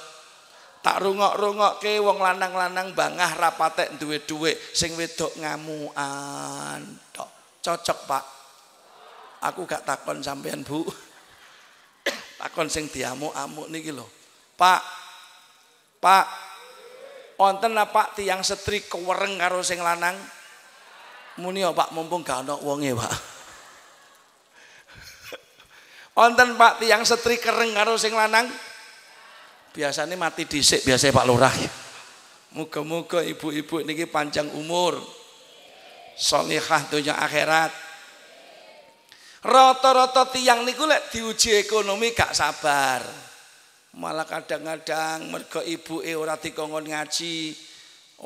Tak rungok-rungok ke wong lanang-lanang Bangah rapatek duwe-duwe sing wedok ngamuan tok. Cocok Pak. Aku gak takon sampean Bu. Takon sing diamuk-amuk niki lho. Pak. Pak. Wonten apa tiyang setri kewereng karo sing lanang? Muni Pak mumpung gak ana wonge Pak. Wonten Pak tiang setri kereng karo sing lanang. Biasanya mati dhisik biasanya Pak Lurah. Muga-muga ibu-ibu niki panjang umur. Salihah dunya akhirat. Rata-rata tiang niku lek diuji ekonomi gak sabar. Malah kadang-kadang mergo ibuke ora dikongkon ngaji.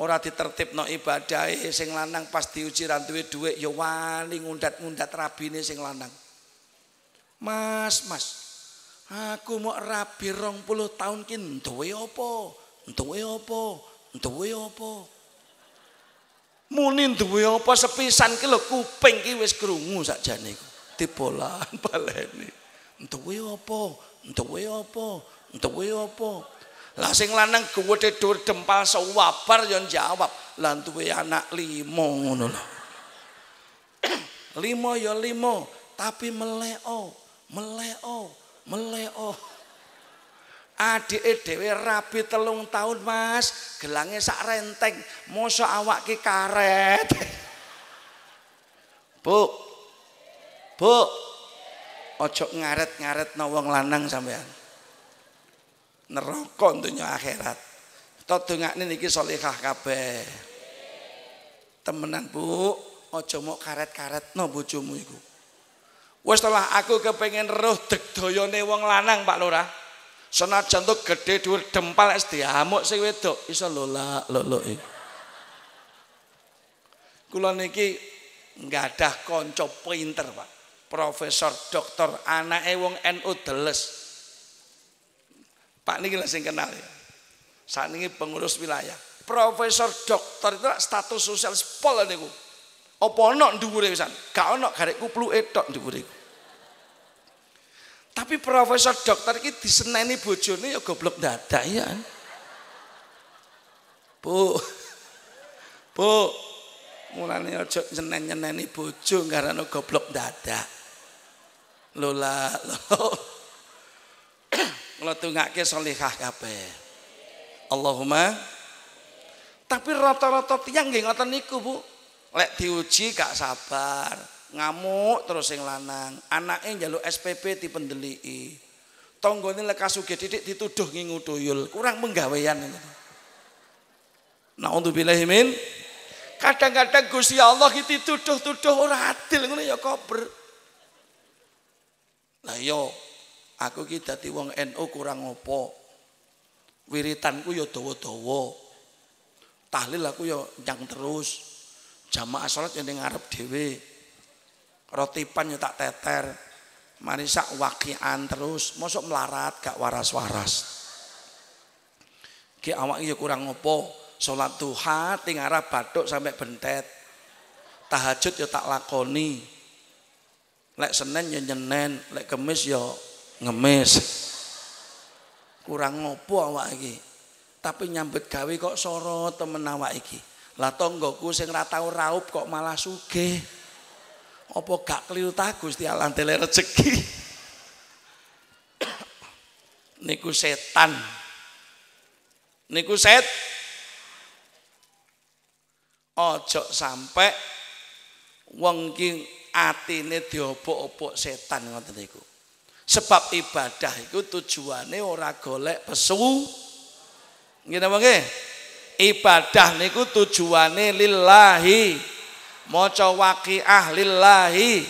Ora ditertibno ibadahe sing lanang pas diuji ra duwe dhuwit ya wani ngundat-ngundat rabine sing lanang. Mas, Mas. Aku mok rabi rong puluh taun ki duwe apa? Duwe apa? Duwe apa? Muni duwe apa sepisan ki lho kuping ki wis krungu sakjane iku. Dibolan baleni. Duwe apa? Duwe apa? Duwe apa? Lah sing lanang gede dur dempal sawabar yo jawab, lan duwe anak limo ngono lho. Limo yo limo, tapi meleo, meleo, meleo. Adike dhewe rabi telung tahun, Mas, gelange sak renteng, mosok awake karet. Bu. Bu. Ojo ngaret-ngaretno wong lanang sampean. Neraka dunya akhirat. Kita dongakne niki salihah kabeh. Temenan Bu, aja mok karet-karetno bojomu iku. Wis telah aku kepengin roh degdayane wong lanang Pak Lurah. Senajan to gedhe dhuwur dempal es diamuk sing wedok iso lolak-loloke. Kula niki nggadah kanca pinter Pak. Profesor, doktor, anake wong N U Deles. Pak niki lha sing kenal ya. Sakniki pengurus wilayah. Profesor doktor itu status sosial sepol niku. Apa ana dhuwure pisan? Gak ana garek kupluke tok dhuwure. Tapi profesor doktor iki diseneni bojone ya goblok dadak ya. Bu. Bu. Mulane aja nyeneni bojo karena goblok dadak. Lola, lho. Kalau tungake salihah kabeh. Allahumma. Tapi rata-rata tiyang nggih ngoten niku, Bu. Lek diuji gak sabar, ngamuk terus sing lanang, anake njaluk S P P dipendeliki. Tanggane lek kasuge titik dituduh ngingu tuyul, kurang penggawean niku. Naudzubillahi min. Kadang-kadang Gusti Allah ki dituduh-tuduh ora adil ngono ya kober. Lah yo aku ki dadi wong N U kurang opo. Wiritanku ya dawa-dawa. Tahlil aku ya njang terus. Jamaah salat ya ning ngarep dhewe. Rotipan ya tak teter. Mari sak wakian terus, mosok melarat gak waras-waras. Ki awake ya kurang opo. Salat duha ting arep bathuk sampe bentet. Tahajud ya tak lakoni. Lek Senin ya nyenen, lek Kemis ya ngemis. Kurang ngopo awak iki. Tapi nyambut gawe kok sorot temen awak iki. Lah tanggoku sing ra tau raup kok malah sugih. Apa gak kliru ta Gusti Allah tele rezeki. Niku setan. Niku set. Ojo sampe wong ki atine diobok-obok setan ngoten niku. Sebab ibadah itu tujuannya ora golek pesu. Ngene apa nggih? Ibadah niku tujuannya lillahi. Maca waqiah lillahi.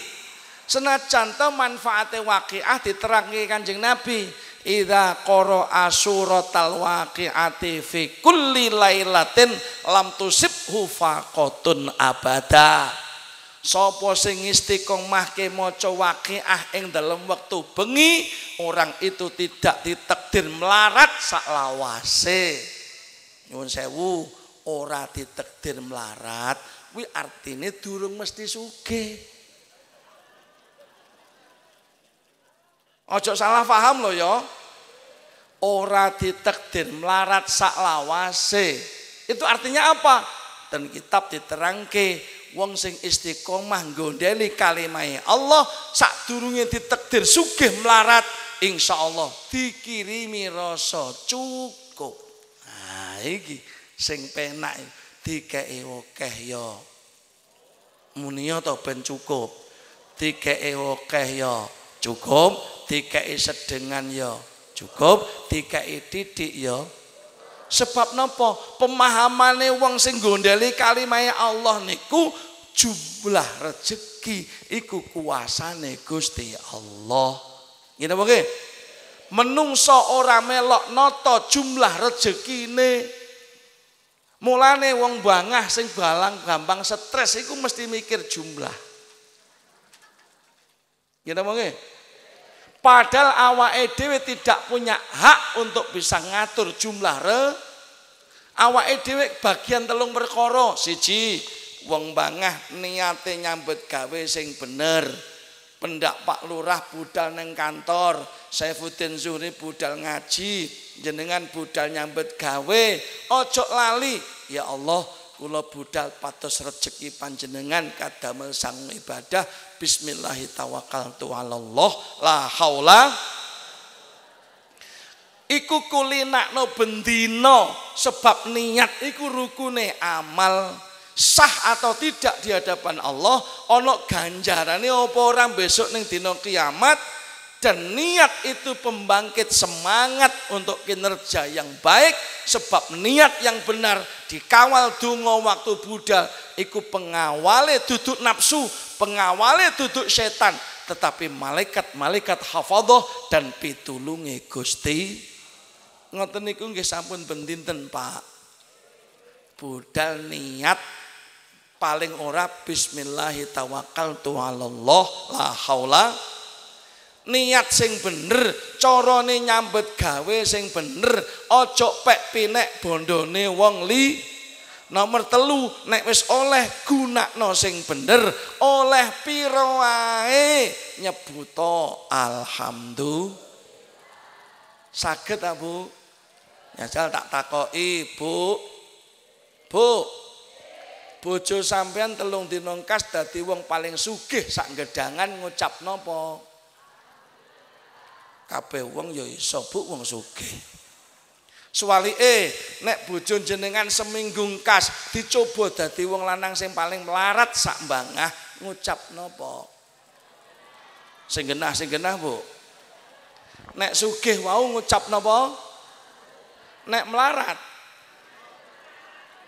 Senajan ta manfaate waqiah diterangke Kanjeng Nabi, idza qara'a suratal waqi'ati fi kulli lailatin lam tusibhu faqatun abada. Sopo sing istiqomahke maca waqiah ing dalam waktu bengi, orang itu tidak ditakdir melarat saklawase. Nyuwun sewu, ora ditakdir melarat kuwi artine durung mesti sugih. Ojo salah paham lho ya. Ora ditakdir melarat saklawase. Itu artinya apa? Dan kitab diterangke wong sing istiqomah nggondeli kalimah Allah sadurunge ditakdir sugih melarat, insyaallah dikirimi rasa cukup. Nah iki sing penak dikeke akeh ya muniya to ben cukup, dikeke akeh ya cukup, dikei sedengan ya cukup, dikei titik ya. Sebab napa? Pemahamane wong sing gondeli kalimahe Allah niku jumlah rezeki iku kuasane Gusti Allah. Ngene apa nggih? Menungso ora melok nata jumlah rezekine. Mulane wong Bangah sing balang gampang stres iku mesti mikir jumlah. Ngene apa nggih? Padahal awake dhewe tidak punya hak untuk bisa ngatur jumlah re. Awake dhewe bagian telung perkara. Siji, wong Bangah niate nyambut gawe sing bener. Pendak Pak Lurah budal neng kantor, Syaifuddin Zuhri budal ngaji, jenengan budal nyambut gawe. Ojo lali, ya Allah, kula budal patos rezeki panjenengan kadamel sang ibadah. Bismillahirrahmanirrahim. La haula. Iku kulinakno bendino sebab niat iku rukune amal. Sah atau tidak di hadapan Allah, ono ganjarane apa ora besok ning dina kiamat. Dan niat itu pembangkit semangat untuk kinerja yang baik, sebab niat yang benar dikawal dungo waktu budal iku pengawale duduk nafsu, pengawale duduk setan, tetapi malaikat-malaikat hafadhah dan pitulunge Gusti. Ngoten niku nggih sampun bendinten Pak. Budal niat paling ora bismillahirrahmanirrahim. La haula. Niat sing bener, carane nyambut gawe sing bener, ojo pek pinek bondone wong li. Nomor telu, nek wis oleh gunakno sing bener, oleh piro wae nyebuto alhamdulillah. Saged ta Bu? Nyajal tak takoki, Bu. Bu. Bojo sampean telung dina kas dadi wong paling sugih sak Gedangan ngucap napa? Kabeh wong ya iso Bu wong sugih. Suwalike nek bojo jenengan seminggu ngkas dicoba dadi wong lanang sing paling melarat sak Bangah ngucap napa? Sing genah sing genah Bu. Nek sugih wau ngucap napa? Nek melarat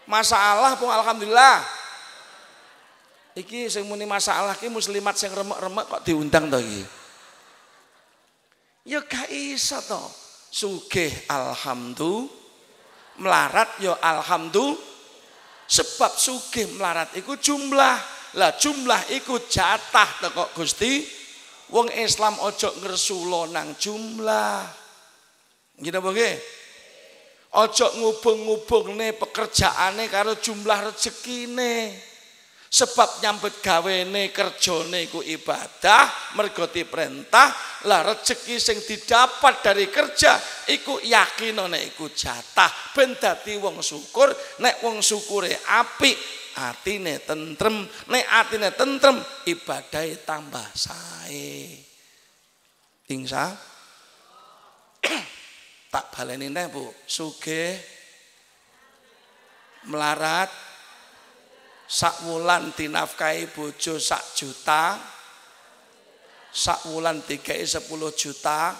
masalah pun alhamdulillah. Iki sing muni masalah ki muslimat sing remek-remek kok diundang to iki. Ya gak iso to. Sugih alhamdulillah, melarat ya alhamdulillah. Sebab sugih melarat iku jumlah. Lah jumlah iku jatah teko Gusti. Wong Islam ojo ngersula nang jumlah. Ngene apa nggih? Ojo ngubung-ngubungne pekerjaane karo jumlah rezekine. Sebab nyambut gawene kerjane iku ibadah, mergoti perintah. Lah rezeki sing didapat dari kerja iku yakinane iku jatah. Ben dadi wong syukur, nek wong syukure apik, atine tentrem, nek atine tentrem ibadahe tambah sae. Insya tak baleni neh Bu, sugih melarat sak wulan dinafkahi bojo sak juta, sak wulan dikai sepuluh juta,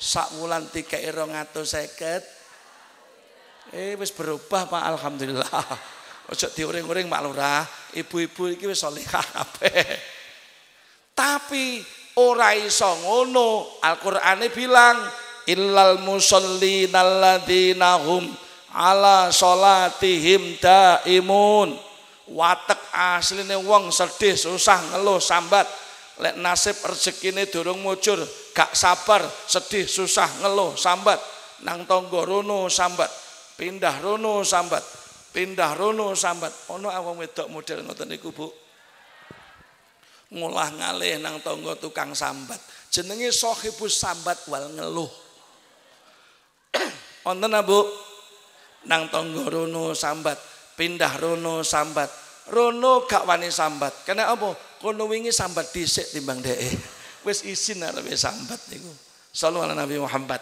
sak wulan dikai rong atus seket. Eh wis berubah Pak alhamdulillah. Ojo diuring-uring Pak Lurah, ibu-ibu iki wis salihah kabeh. Tapi ora iso ngono. Al-Qur'ane bilang illal musallina alladzina hum ala sholatihim daimun. Watek asline wong sedih, susah, ngeluh, sambat. Lek nasib rezekine durung mujur, gak sabar, sedih, susah, ngeluh, sambat. Nang tangga rono sambat, pindah rono sambat, pindah rono sambat. Ono awang wedok model ngoten niku Bu. Ngolah ngalih nang tangga tukang sambat. Jenenge sohibus sambat wal ngeluh. Wonten ta Bu? Nang tangga rono sambat, pindah rono sambat, rono gak wani sambat. Kena apa? Kono wingi sambat dhisik timbang dheke. Wis isin arepe sambat niku. Sallallahu Nabi Muhammad.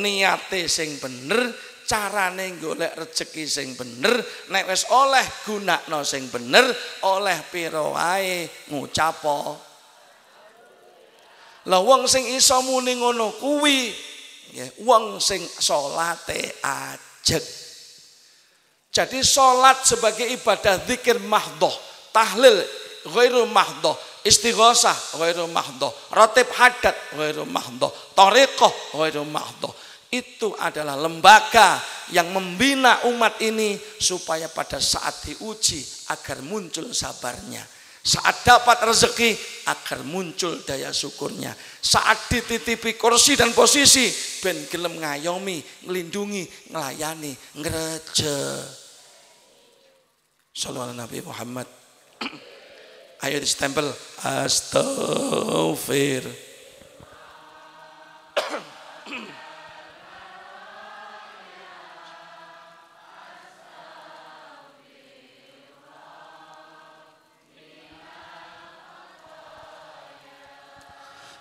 Niate sing bener, carane golek rezeki sing bener, nek wis oleh gunakno sing bener, oleh pira wae ngucapo. Lah wong sing iso muni ngono kuwi nggih wong sing salate ajeg. Jadi salat sebagai ibadah zikir mahdhah, tahlil ghairu mahdhah, istighosah ghairu mahdhah, ratib hadat ghairu mahdhah, thariqah ghairu mahdhah. Itu adalah lembaga yang membina umat ini supaya pada saat diuji agar muncul sabarnya, saat dapat rezeki agar muncul daya syukurnya, saat dititipi kursi dan posisi ben gelem ngayomi, nglindungi, ngelayani, ngreje. Sallallahu Nabi Muhammad. Ayo distempel astaghfir.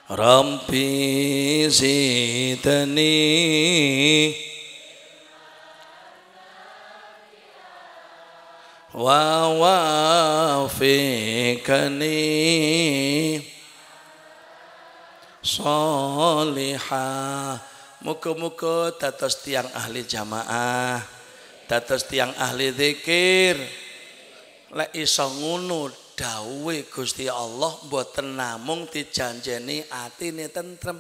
Rabbi zidni wa wafiqni solihah. Muka-muka dados tiang ahli jamaah, dados tiang ahli zikir. Lek iso ngono dawe Gusti Allah mboten namung dijanjeni atine tentrem,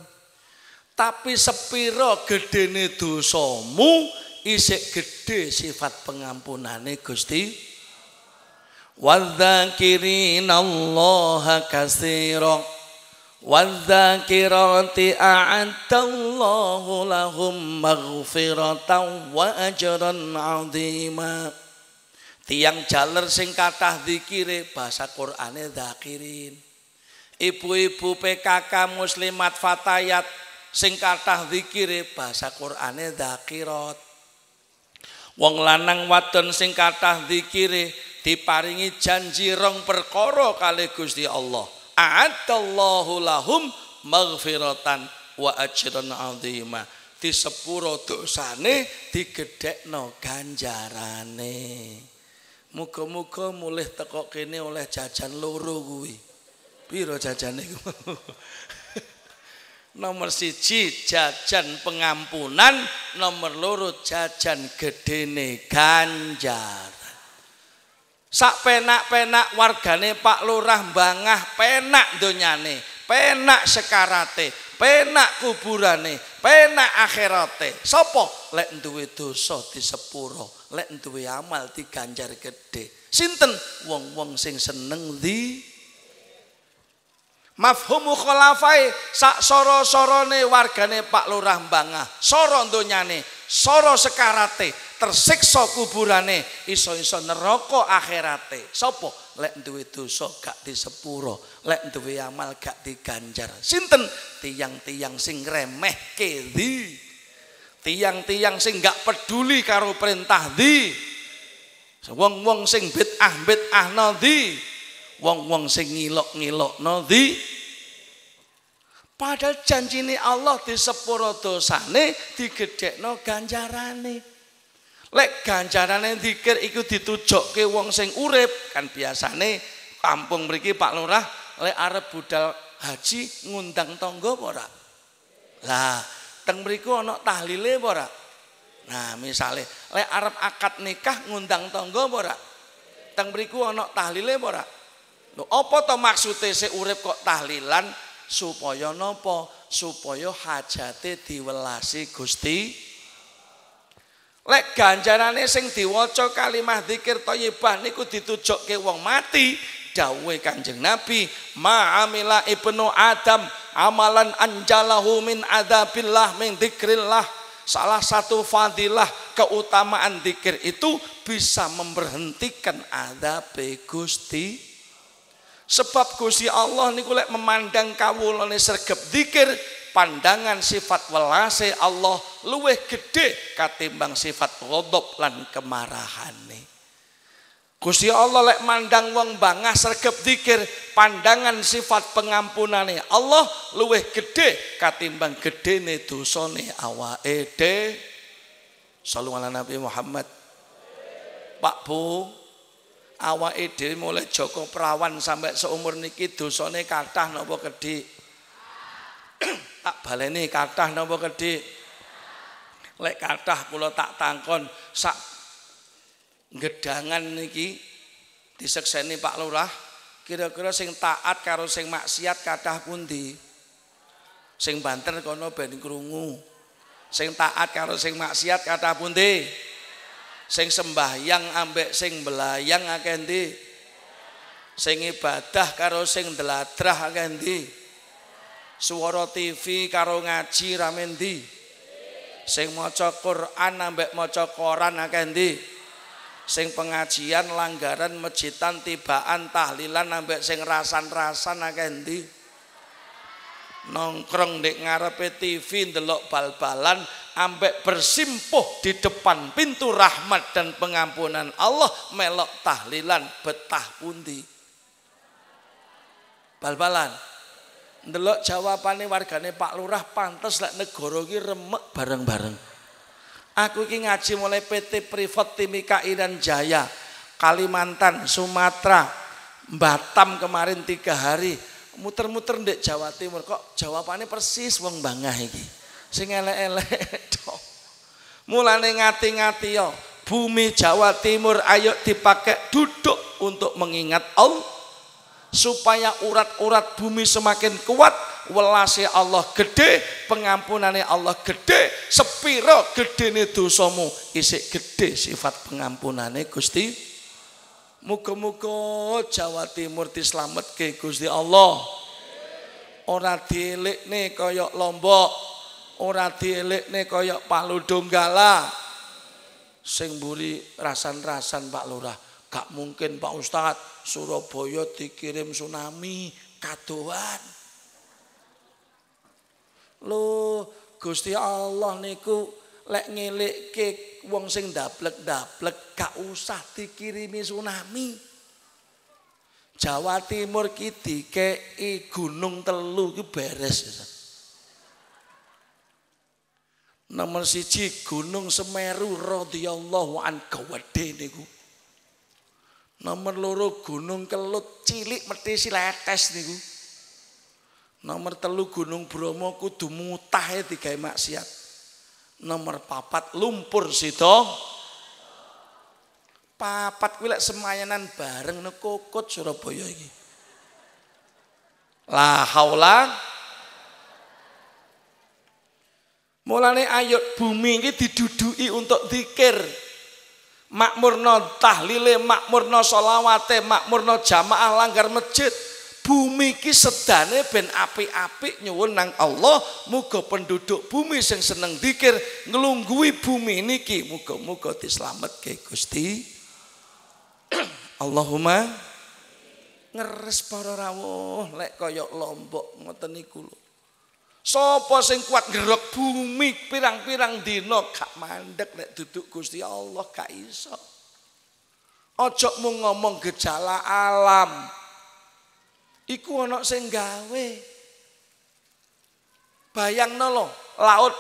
tapi sepiro gedene dosamu isik gede sifat pengampunane Gusti. Wadzakirinallaha katsiran wadzakirati a'adallahu lahum maghfiratan wa ajran 'azima. Tiang jaler sing kathah dzikire bahasa Qur'ane dzakirin. Ibu-ibu P K K muslimat fatayat sing kathah dzikire bahasa Qur'ane dzakirat. Wong lanang wadon sing kathah dzikire diparingi janji rong perkara kali Gusti Allah. A'adallahu lahum maghfiratan wa ajran 'azima. Di sepuro dosane digedhekno ganjarane. Muga-muga mulih teko kene oleh jajan loro kuwi. Piro jajane kuwi? Nomor siji jajan pengampunan, nomor loro jajan gedene ganjaran. Sak penak-penak wargane Pak Lurah Bangah, penak donyane, penak sekarate, penak kuburane, penak akhirate. Sopo lek duwe dosa disepuro, lek duwe amal diganjar gede. Sinten? Wong-wong sing seneng di mafhumu khulafai, sak soro-sorone wargane Pak Lurah Bangah, soro donyane, soro sekarate, tersiksa kuburane, iso-iso neraka akhirate. Sopo lek duwe dosa gak disepuro, lek duwe amal gak diganjar. Sinten? Tiang-tiang sing remeh kedi, tiang-tiang sing gak peduli karo perintah di, wong-wong sing bid'ah bid'ah nadi, wong-wong sing ngilok-ngilok nadi. Padahal janjine Allah di sepuro dosane digedhekno ganjarane. Lek ganjarane dzikir iku ditujokke wong sing urip, kan biasane kampung mriki Pak Lurah lek arep budal haji ngundang tangga apa ora? Lah teng mriku ana tahlile apa ora? Nah, misale lek arep akad nikah ngundang tangga apa ora? Teng mriku ana tahlile apa ora? Lho, apa to maksude sik urip kok tahlilan? Supaya napa? Supaya hajate diwelasi Gusti. Lek ganjarane sing diwaca kalimah dzikir thayyibah niku ditujokke wong mati. Dawuh Kanjeng Nabi, ma'amila ibnu Adam amalan anjalahu min adzabillah min dzikrillah. Salah satu fadilah keutamaan dzikir itu bisa memberhentikan adzabe Gusti. Sebab Gusti Allah niku lek memandang kawulane sregep dzikir, pandangan sifat welase Allah luwih gedhe katimbang sifat ghadab lan kemarahane. Gusti Allah lek mandang wong Bangah sregep dzikir, pandangan sifat pengampunane Allah luwih gedhe katimbang gedene dosane awake dhewe. Sallallahu ala Nabi Muhammad. Pak Bu, awake dhewe mulai Joko Prawan sampai seumur niki dosane kathah napa kedhik? tak baleni kathah napa kedhik? Lek kathah kula tak tangkon sak Gedangan niki disekseni Pak Lurah, kira-kira sing taat karo sing maksiat kathah pundi? Sing banter kono ben krungu. Sing taat karo sing maksiat kathah pundi? Sing sembahyang ambek sing belayang akeh ndi? Sing ibadah karo sing deladrah akeh ndi? Suara T V karo ngaji rame ndi? Sing maca Quran ambek maca koran akeh ndi? Sing pengajian langgaran mejitan tibaan tahlilan ambek sing rasan-rasan akeh ndi? Nongkrong ndek ngarepe T V ndelok bal-balan ambek bersimpuh di depan pintu rahmat dan pengampunan Allah melok tahlilan betah pundi? Bal-balan ndelok jawabane wargane Pak Lurah pantes lek negara iki remek bareng-bareng. Aku iki ngaji mulai P T Privat Timika Iran Jaya, Kalimantan, Sumatera, Batam kemarin tiga hari, muter-muter ndek Jawa Timur kok jawabane persis wong Bangah iki. Sing elek-elek tok. Mulane ngati-ngati yo, bumi Jawa Timur ayo dipakai duduk untuk mengingat Allah, supaya urat-urat bumi semakin kuat, welase Allah gede, pengampunannya Allah gede, sepiro gedene dosamu isik gede sifat pengampunannya Gusti. Muga-muga Jawa Timur dislametke Gusti Allah, ora dielikne koyok Lombok, ora dielikne koyok Palu Donggala. Sing mburi rasan-rasan Pak Lurah, gak mungkin Pak Ustadz Surabaya dikirim tsunami kadoan. Lho Gusti Allah niku lek ngelikke wong sing dablek-dablek gak usah dikirimi tsunami. Jawa Timur ki dikeki gunung telu ki beres. Nomor siji Gunung Semeru radhiyallahu anhu gede niku. Nomor loro Gunung Kelut cilik mesti siletes niku. Nomor telu Gunung Bromo kudu mutahe digawe maksiat. Nomor papat Lumpur Sida. Papat kuwi lek semayanan bareng nek kokot Surabaya iki. La haula. Mulane ayo bumi iki diduduki untuk zikir. Makmurna tahlile, makmurna solawate, makmurna jamaah langgar masjid. Bumi ki sedane ben apik-apik nyuwun nang Allah. Muga penduduk bumi sing seneng dzikir ngelungguhi bumi niki muga-muga dislametke Gusti. Allahumma ngeres para rawuh lek kaya Lombok ngoten niku lho. Sopo sing kuat ngerok bumi pirang-pirang dina gak mandek nek duduk Gusti Allah gak iso. Ojo mung ngomong gejala alam. Iku ana sing gawe. Bayangno lho, laut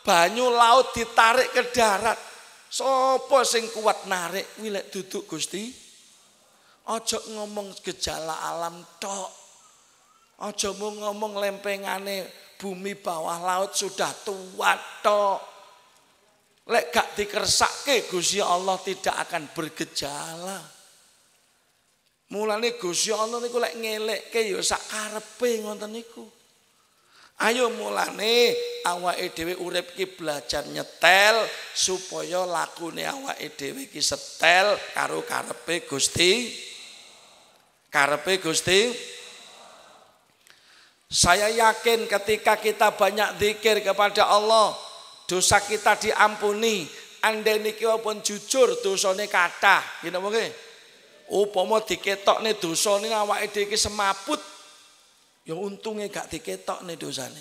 banyu laut ditarik ke darat. Sopo sing kuat narik kuwi lek duduk Gusti. Ojo ngomong gejala alam tok. Ojo mung ngomong lempengane bumi bawah laut sudah tua tok. Lek gak dikersake Gusti Allah tidak akan bergejala. Mulane Gusti Allah niku lek ngelekke ya sak karepe ngoten niku. Ayo mulane awake dhewe urip ki belajar nyetel supaya lakune awake dhewe ki setel karo karepe Gusti. Karepe Gusti. Saya yakin ketika kita banyak zikir kepada Allah, dosa kita diampuni. Andai niki walaupun jujur dosane kathah, ngene mongke. Upama diketokne dosane awake dhewe iki semaput, ya untunge gak diketokne dosane.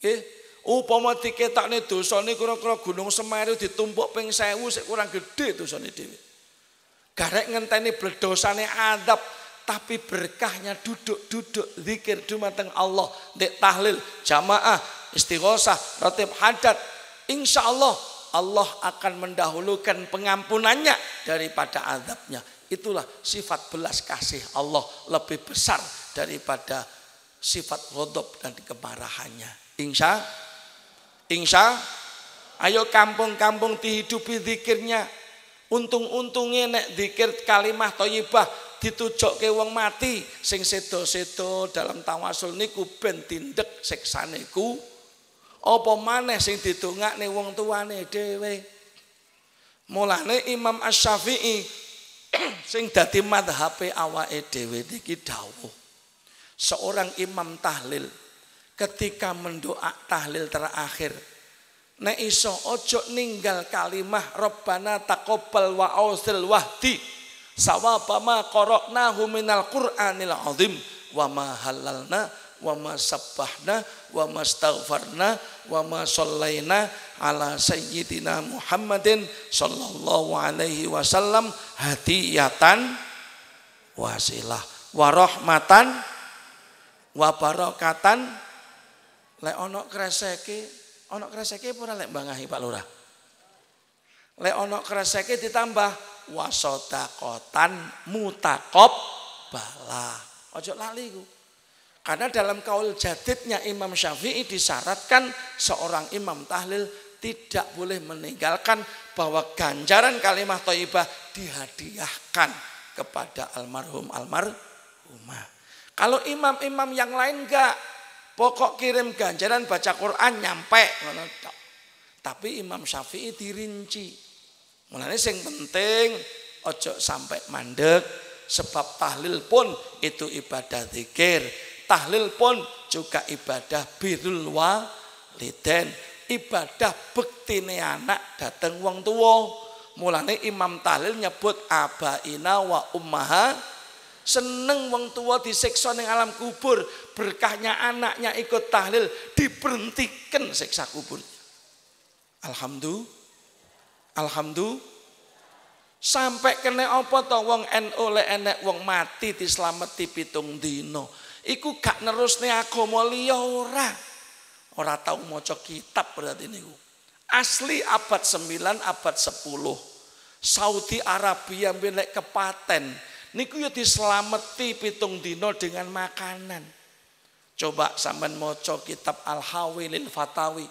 Nggih, upama diketokne dosane kira-kira Gunung Semeru ditumpuk ping sewu sik kurang gedhe dosane dhewe. Garek ngenteni bledosane azab. Tapi berkahnya duduk-duduk zikir dumateng Allah, ndek tahlil, jamaah, istighosah, ratib hadat. Insya Allah, Allah akan mendahulukan pengampunannya daripada azabnya. Itulah sifat belas kasih Allah lebih besar daripada sifat ghadab dan kemarahannya. Insya, insya, ayo kampung-kampung dihidupi zikirnya. Untung-untungnya nek zikir kalimah thayyibah ditujokke wong mati, sing sedo-sedo dalam tawasul niku ben tindek siksane ku. Apa maneh sing didongakne wong tuane dhewe. Mulane Imam Asy-Syafi'i sing dadi madhabe awake dhewe iki dawuh. Seorang imam tahlil ketika mendoa tahlil terakhir, nek iso ojo ninggal kalimah Rabbana taqabbal wa ausil wahdi sawaba ma qara'nahu minal Qur'anil azim wa ma halalna wa ma sabbahna wa ma astaghfarna wa ma shallaina ala sayyidina Muhammadin sallallahu alaihi wasallam hadiyatan wasilah wa rahmatan wa barakatan. Lek ana kreseke, ana kreseke ora lek mbangahi Pak Lurah. Lek ana kreseke ditambah wasodakotan mutaqab bala. Ojo lali iku. Karena dalam kaul jadidnya Imam Syafi'i disyaratkan seorang imam tahlil tidak boleh meninggalkan bahwa ganjaran kalimah thayyibah dihadiahkan kepada almarhum almarhumah. Kalau imam-imam yang lain enggak, pokok kirim ganjaran baca Quran nyampe. Tapi Imam Syafi'i dirinci. Mulane sing penting ojo sampai mandek, sebab tahlil pun itu ibadah zikir, tahlil pun juga ibadah birrul walidain, ibadah bektine anak dateng wong tuwa. Mulane Imam tahlil nyebut abaina wa ummaha. Seneng wong tua disiksa ning alam kubur, berkahnya anaknya ikut tahlil diberhentikan siksa kuburnya. Alhamdulillah, alhamdulillah. Sampai kena apa to wong N U le enek wong mati dislameti pitung dino. Iku gak nerusne agama liya ora. Ora tau maca kitab berarti niku. Asli abad sembilan abad sepuluh. Saudi Arabia milik kepaten. Niku yo dislameti pitung dino dengan makanan. Coba sampean maca kitab Al-Hawi lil Fatawi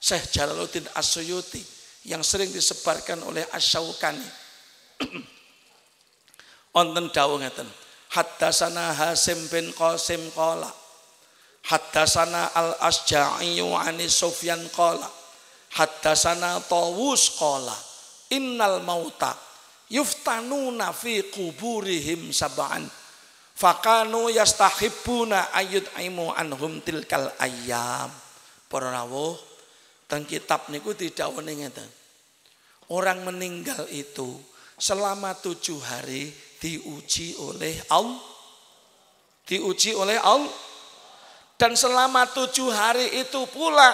Syekh Jalaluddin As-Suyuti yang sering disebarkan oleh Asy-Syaukani. Onten dawuh ngeten. Haddatsana Hasim bin Qasim qala. Haddatsana Al-Asja'i an Sufyan qala. Haddatsana Tawus qala. Innal mauta yuftanuna fi quburihim sab'an fakanu yastahibbuna ayyut'imu anhum tilkal ayyam. Para rawuh teng kitab niku didhawuhi ngeten, orang meninggal itu selama tujuh hari diuji oleh Allah, diuji oleh Allah, dan selama tujuh hari itu pula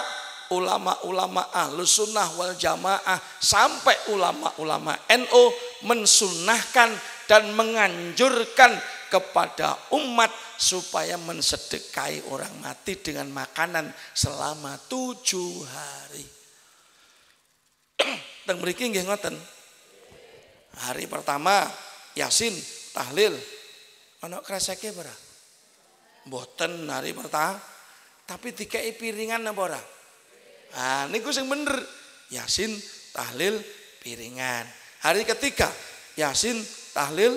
ulama-ulama Ahlus Sunnah wal Jamaah sampai ulama-ulama N U mensunahkan dan menganjurkan kepada umat supaya mensedekahi orang mati dengan makanan selama tujuh hari. Teng mriki nggih ngoten. Hari pertama Yasin tahlil. Ana kreseke ora? Mboten hari pertama, tapi dikei piringan apa ora? Ah niku sing bener. Yasin tahlil piringan. Hari ketiga Yasin tahlil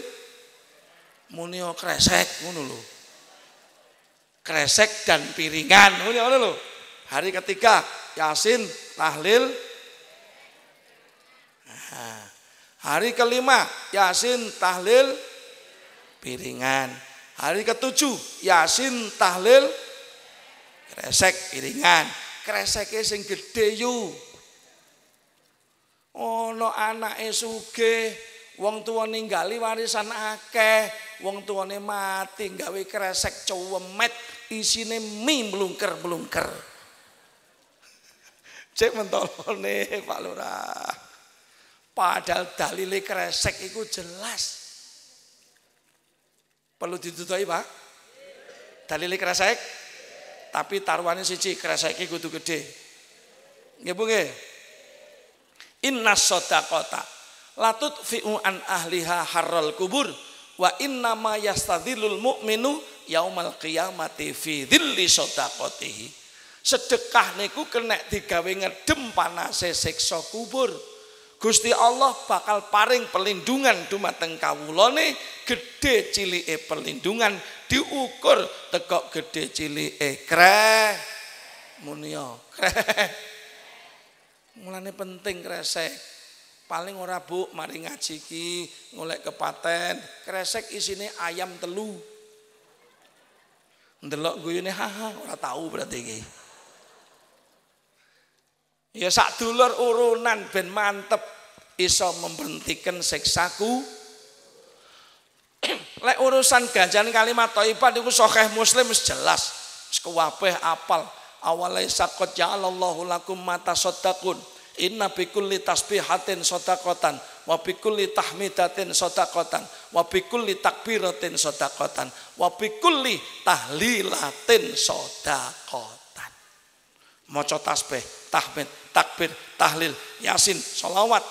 munio kresek ngono lho. Kresek dan piringan ngono lho. Hari ketiga Yasin tahlil. Nah, hari kelima Yasin tahlil piringan. Hari ketujuh Yasin tahlil kresek piringan. Kreseke sing gedhe yu. Ono anake sugih, wong tuane ninggali warisan akeh, wong tuane mati gawe kresek cuwemet isine mie blungker-blungker. Cek mentolone Pak Lurah. Padahal dalile kresek iku jelas. Perlu ditutuhi, Pak? Dalile kresek? Tapi taruhannya siji, kreseke kudu gede. Nggih Bu nggih. Inna shadaqata la tudfi'u an ahliha harral kubur wa inna ma yastadhilul mu'minu yaumal qiyamati fi dhilli shadaqatihi. Sedekah niku kena digawe ngedem panase siksa kubur. Gusti Allah bakal paring perlindungan dumateng kawulane, gedhe cilike perlindungan diukur tekok gedhe cilike kreh munya kreh. Mulane penting kresek. Paling ora bu, mari ngaji ki ngolek kepaten, kresek isine ayam telu. Ndelok guyune haha ora tahu berarti iki. Ya sak dulur urunan ben mantep iso memberhentikan siksaku. Lek urusan ganjaran kalimat thayyibah niku sahih Muslim jelas, kabeh apal. Awalaisa qad ja'alallahu lakum mata sotakun. Inna bikulli tasbihatin shadaqatan wa bikulli tahmidatin shadaqatan wa bikulli takbiratin shadaqatan wa bikulli tahlilatin shadaqatan. Maca tasbih, tahmid, takbir, tahlil, yasin, selawat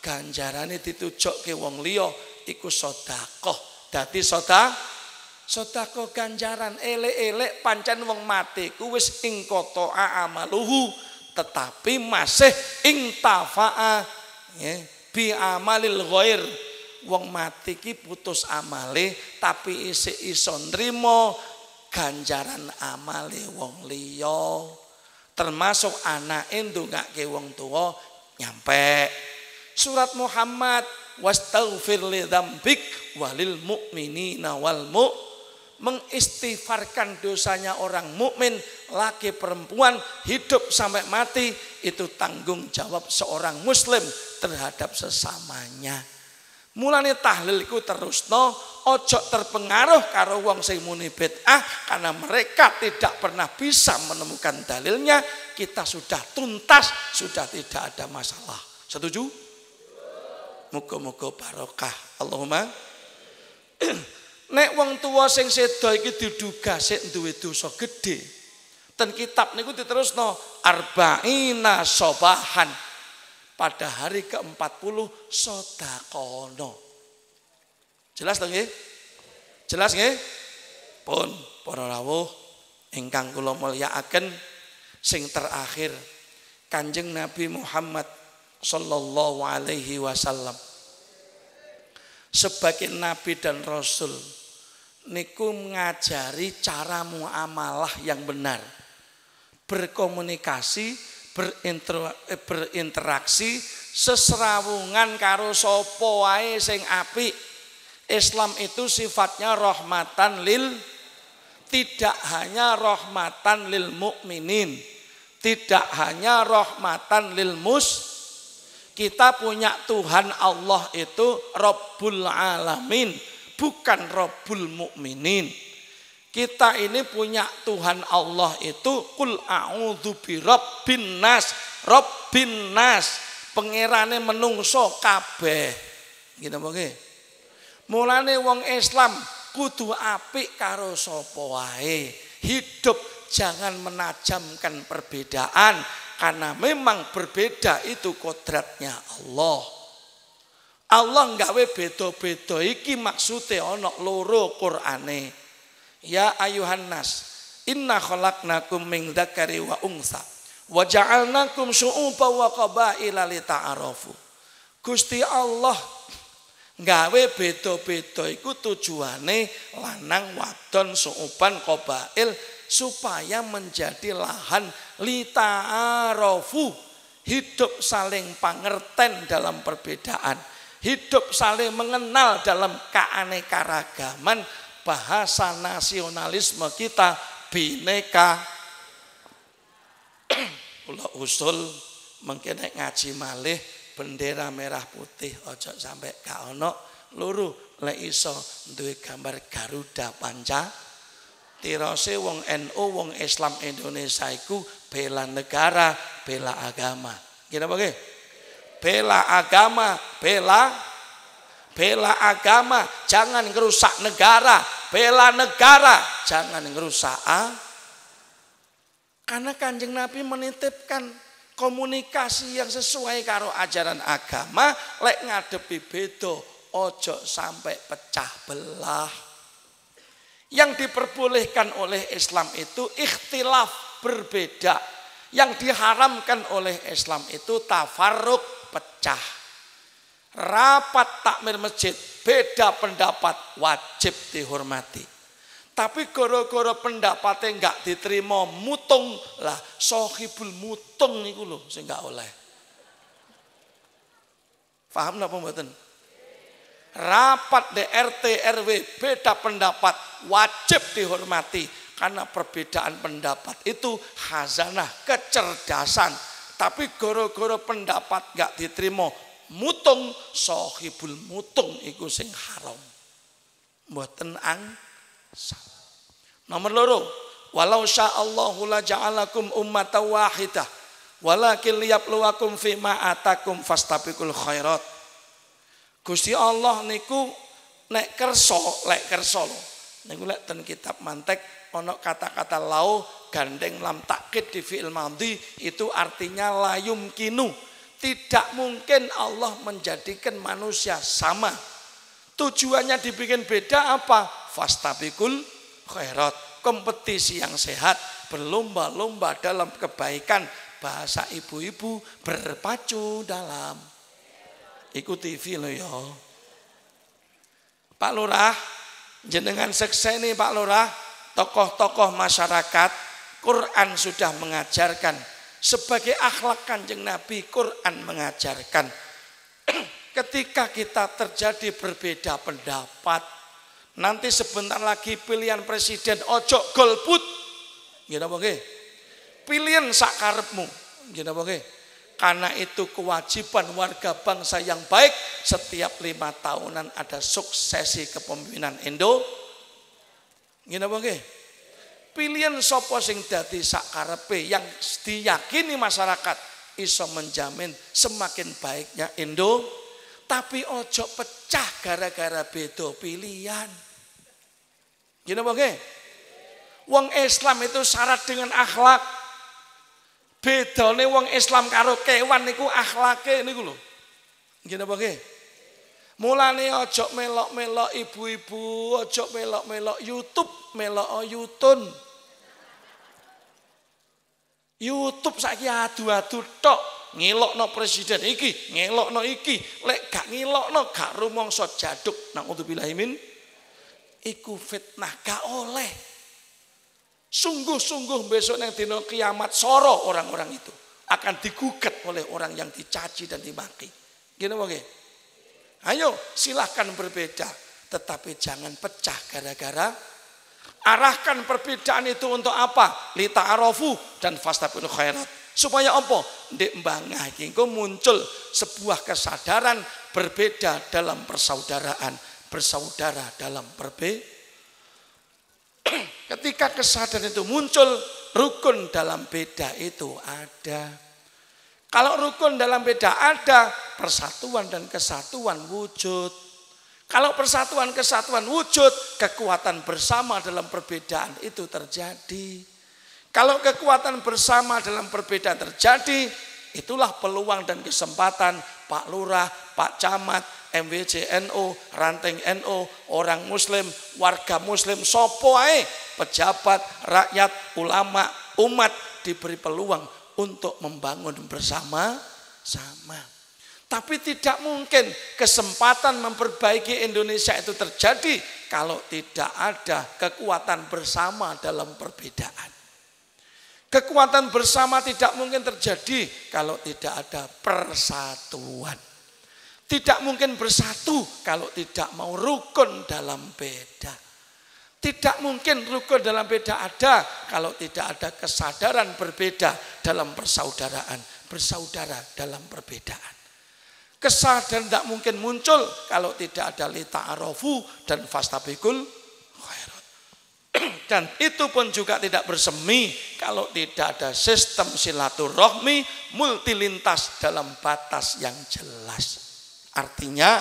ganjarane ditujokke wong liya iku shadaqah. Dadi shadaqah Sodako ganjaran elek-elek pancen wong mati ku wis ing koto amaluhu tetapi masih ing tafa'a ya, bi amalil ghair. Wong mati ki putus amale tapi isi iso nrimo ganjaran amale wong liya. Termasuk anake ndongake wong tuwa nyampe. Surat Muhammad wastaghfir li dzambik walil mu'minina wal mu'min, mengistighfarkan dosanya orang mukmin laki perempuan hidup sampai mati itu tanggung jawab seorang muslim terhadap sesamanya. Mulane tahlilku terusno ojo terpengaruh karo wong sing muni bid'ah karena mereka tidak pernah bisa menemukan dalilnya. Kita sudah tuntas, sudah tidak ada masalah. Setuju? Muga-muga barokah. Allahumma nek wong tua sing seda iki diduga sik duwe dosa gedhe. Ten kitab niku diterusno arba'ina sobahan. Pada hari ke empat puluh sodakono. Jelas to nggih? Jelas nggih? Pun para rawuh ingkang kula mulyakaken sing terakhir Kanjeng Nabi Muhammad sallallahu alaihi wasallam sebagai nabi dan rasul niku mengajari cara muamalah yang benar, berkomunikasi, berinter, berinteraksi seserawungan karo sapa wae sing apik. Islam itu sifatnya rahmatan lil, tidak hanya rahmatan lil mukminin, tidak hanya rahmatan lil mus. Kita punya Tuhan Allah itu Rabbul Alamin, bukan Rabbul Mukminin. Kita ini punya Tuhan Allah itu Qul a'udzu birabbin nas, Rabbin nas, pangerane menungso kabeh. Gitu mongke. Mulane wong Islam kudu apik karo sapa wae. Hidup jangan menajamkan perbedaan. Karena memang berbeda itu kodratnya Allah. Allah nggawe beda-beda iki maksude ana loro Qur'ane. Ya ayuhan nas, inna khalaqnakum min dzakari wa unsa wa ja'alnakum syu'uban wa qabaila lita'arafu. Gusti Allah nggawe beda-beda iku tujuane lanang wadon syu'uban qabail supaya menjadi lahan lita'arofu, hidup saling pangerten dalam perbedaan, hidup saling mengenal dalam keanekaragaman. Bahasa nasionalisme kita bineka. Kula usul mengkene ngaji malih bendera merah putih ojo sampai gak ono luru le iso duwe gambar Garuda Pancasila. Tirose wong N U wong Islam Indonesia iku bela negara, bela agama. Kira apa nggih? Bela agama, bela bela agama, jangan ngerusak negara, bela negara, jangan ngerusak ah. Karena Kanjeng Nabi menitipkan komunikasi yang sesuai karo ajaran agama, lek ngadepi beda, ojo sampai pecah belah. Yang diperbolehkan oleh Islam itu ikhtilaf, berbeda. Yang diharamkan oleh Islam itu tafarruq, pecah. Rapat takmir masjid, beda pendapat, wajib dihormati. Tapi gara-gara pendapatnya enggak diterima, mutung lah, sohibul mutung niku lho sing enggak oleh. Paham napa mboten? Rapat D R T R W beda pendapat wajib dihormati, karena perbedaan pendapat itu khazanah kecerdasan. Tapi goro-goro pendapat gak diterima, mutung, sohibul mutung iku sing haram. Mboten angsal. Nomor loro, walau sya'allahu la ja'alakum ummatan wahidah walakin liyabluwakum fima atakum fastabiqul khairat. Gusti Allah niku nek kerso, lek kerso lho. Niku lek ten kitab mantek ana kata-kata lau gandeng lam takkid di fi'il madhi, itu artinya layum kinu. Tidak mungkin Allah menjadikan manusia sama. Tujuannya dibikin beda apa? Fastabiqul khairat. Kompetisi yang sehat, berlomba-lomba dalam kebaikan. Bahasa ibu-ibu, berpacu dalam. Iku T V loh ya. Pak Lurah, jenengan sekseni Pak Lurah, tokoh-tokoh masyarakat, Quran sudah mengajarkan. Sebagai akhlak kanjeng Nabi, Quran mengajarkan. Ketika kita terjadi berbeda pendapat, nanti sebentar lagi pilihan presiden ojo golput. Gimana bangke? Pilihan sakarepmu. Gimana bangke? Karena itu kewajiban warga bangsa yang baik, setiap lima tahunan ada suksesi kepemimpinan Indo. Gini bangke, pilihan sopo sing dadi sakarepe yang diyakini masyarakat iso menjamin semakin baiknya Indo. Tapi ojo pecah gara-gara bedo pilihan. Gini bangke, wong Islam itu syarat dengan akhlak. Bedane wong Islam karo kewan niku akhlake niku lho. Ngene apa nggih? Mulane aja melok-melok ibu-ibu, aja melok-melok YouTube, melok yutun. YouTube saiki adu-adu tok, ngelokno presiden iki, ngelokno iki. Lek gak ngelokno gak rumangsa jaduk. Nauzubillahi min. Iku fitnah gak oleh. Sungguh-sungguh besok yang dino kiamat soro orang-orang itu akan digugat oleh orang yang dicaci dan dimaki. Gini bang, ayo silahkan berbeda, tetapi jangan pecah gara-gara. Arahkan perbedaan itu untuk apa? Lita arofu dan fastabiqul khairat. Supaya apa? Di Bangah kingko muncul sebuah kesadaran berbeda dalam persaudaraan, bersaudara dalam perbedaan. Ketika kesadaran itu muncul, rukun dalam beda itu ada. Kalau rukun dalam beda ada, persatuan dan kesatuan wujud. Kalau persatuan kesatuan wujud, kekuatan bersama dalam perbedaan itu terjadi. Kalau kekuatan bersama dalam perbedaan terjadi, itulah peluang dan kesempatan Pak Lurah, Pak Camat, M W C N O, ranting N O, orang Muslim, warga Muslim, sopo ae, pejabat, rakyat, ulama, umat diberi peluang untuk membangun bersama-sama. Tapi tidak mungkin kesempatan memperbaiki Indonesia itu terjadi kalau tidak ada kekuatan bersama dalam perbedaan. Kekuatan bersama tidak mungkin terjadi kalau tidak ada persatuan. Tidak mungkin bersatu kalau tidak mau rukun dalam beda. Tidak mungkin rukun dalam beda ada kalau tidak ada kesadaran berbeda dalam persaudaraan. Bersaudara dalam perbedaan. Kesadaran tidak mungkin muncul kalau tidak ada lita'arofu dan fastabiqul khairat. Dan itu pun juga tidak bersemi kalau tidak ada sistem silaturahmi multilintas dalam batas yang jelas. Artinya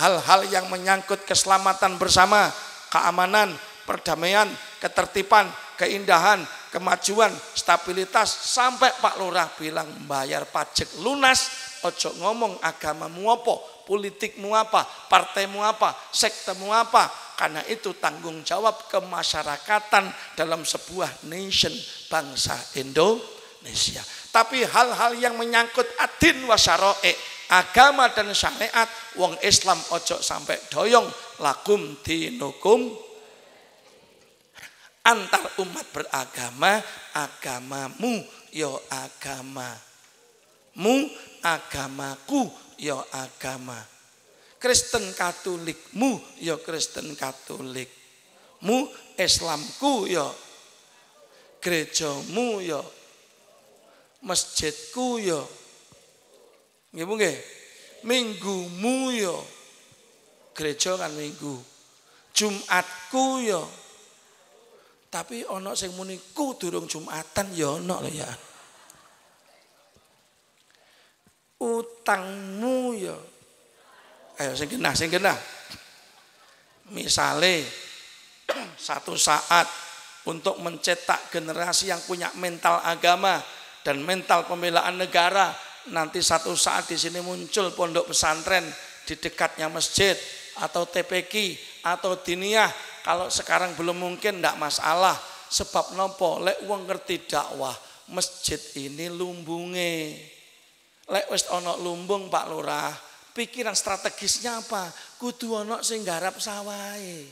hal-hal yang menyangkut keselamatan bersama, keamanan, perdamaian, ketertiban, keindahan, kemajuan, stabilitas, sampai Pak Lurah bilang bayar pajak lunas, ojo ngomong agama muopo, politikmu apa, partaimu apa, sektemu apa. Karena itu tanggung jawab kemasyarakatan dalam sebuah nation bangsa Indonesia. Tapi hal-hal yang menyangkut adin wa syara'i, agama dan syariat, wong Islam ojo sampai doyong, lakum dinukum. Antar umat beragama, agamamu yo agamamu, agamaku yo agama. Kristen Katolikmu yo Kristen Katolikmu, Islamku yo, gerejamu yo, masjidku yo. Nggih nggih. Minggumu ya gereja kan minggu. Jumatku ya. Tapi ana sing muni ku durung Jumatan ya ana lho ya. Utangmu ya. Ayo sing genah, sing genah. Misale satu saat untuk mencetak generasi yang punya mental agama dan mental pembelaan negara. Nanti satu saat di sini muncul pondok pesantren di dekatnya masjid atau T P Q atau diniyah. Kalau sekarang belum mungkin tidak masalah. Sebab nopo, lek wong ngerti dakwah, masjid ini lumbunge. Lek wis ana lumbung Pak Lurah, pikiran strategisnya apa? Kudu ana sing nggarap sawahe.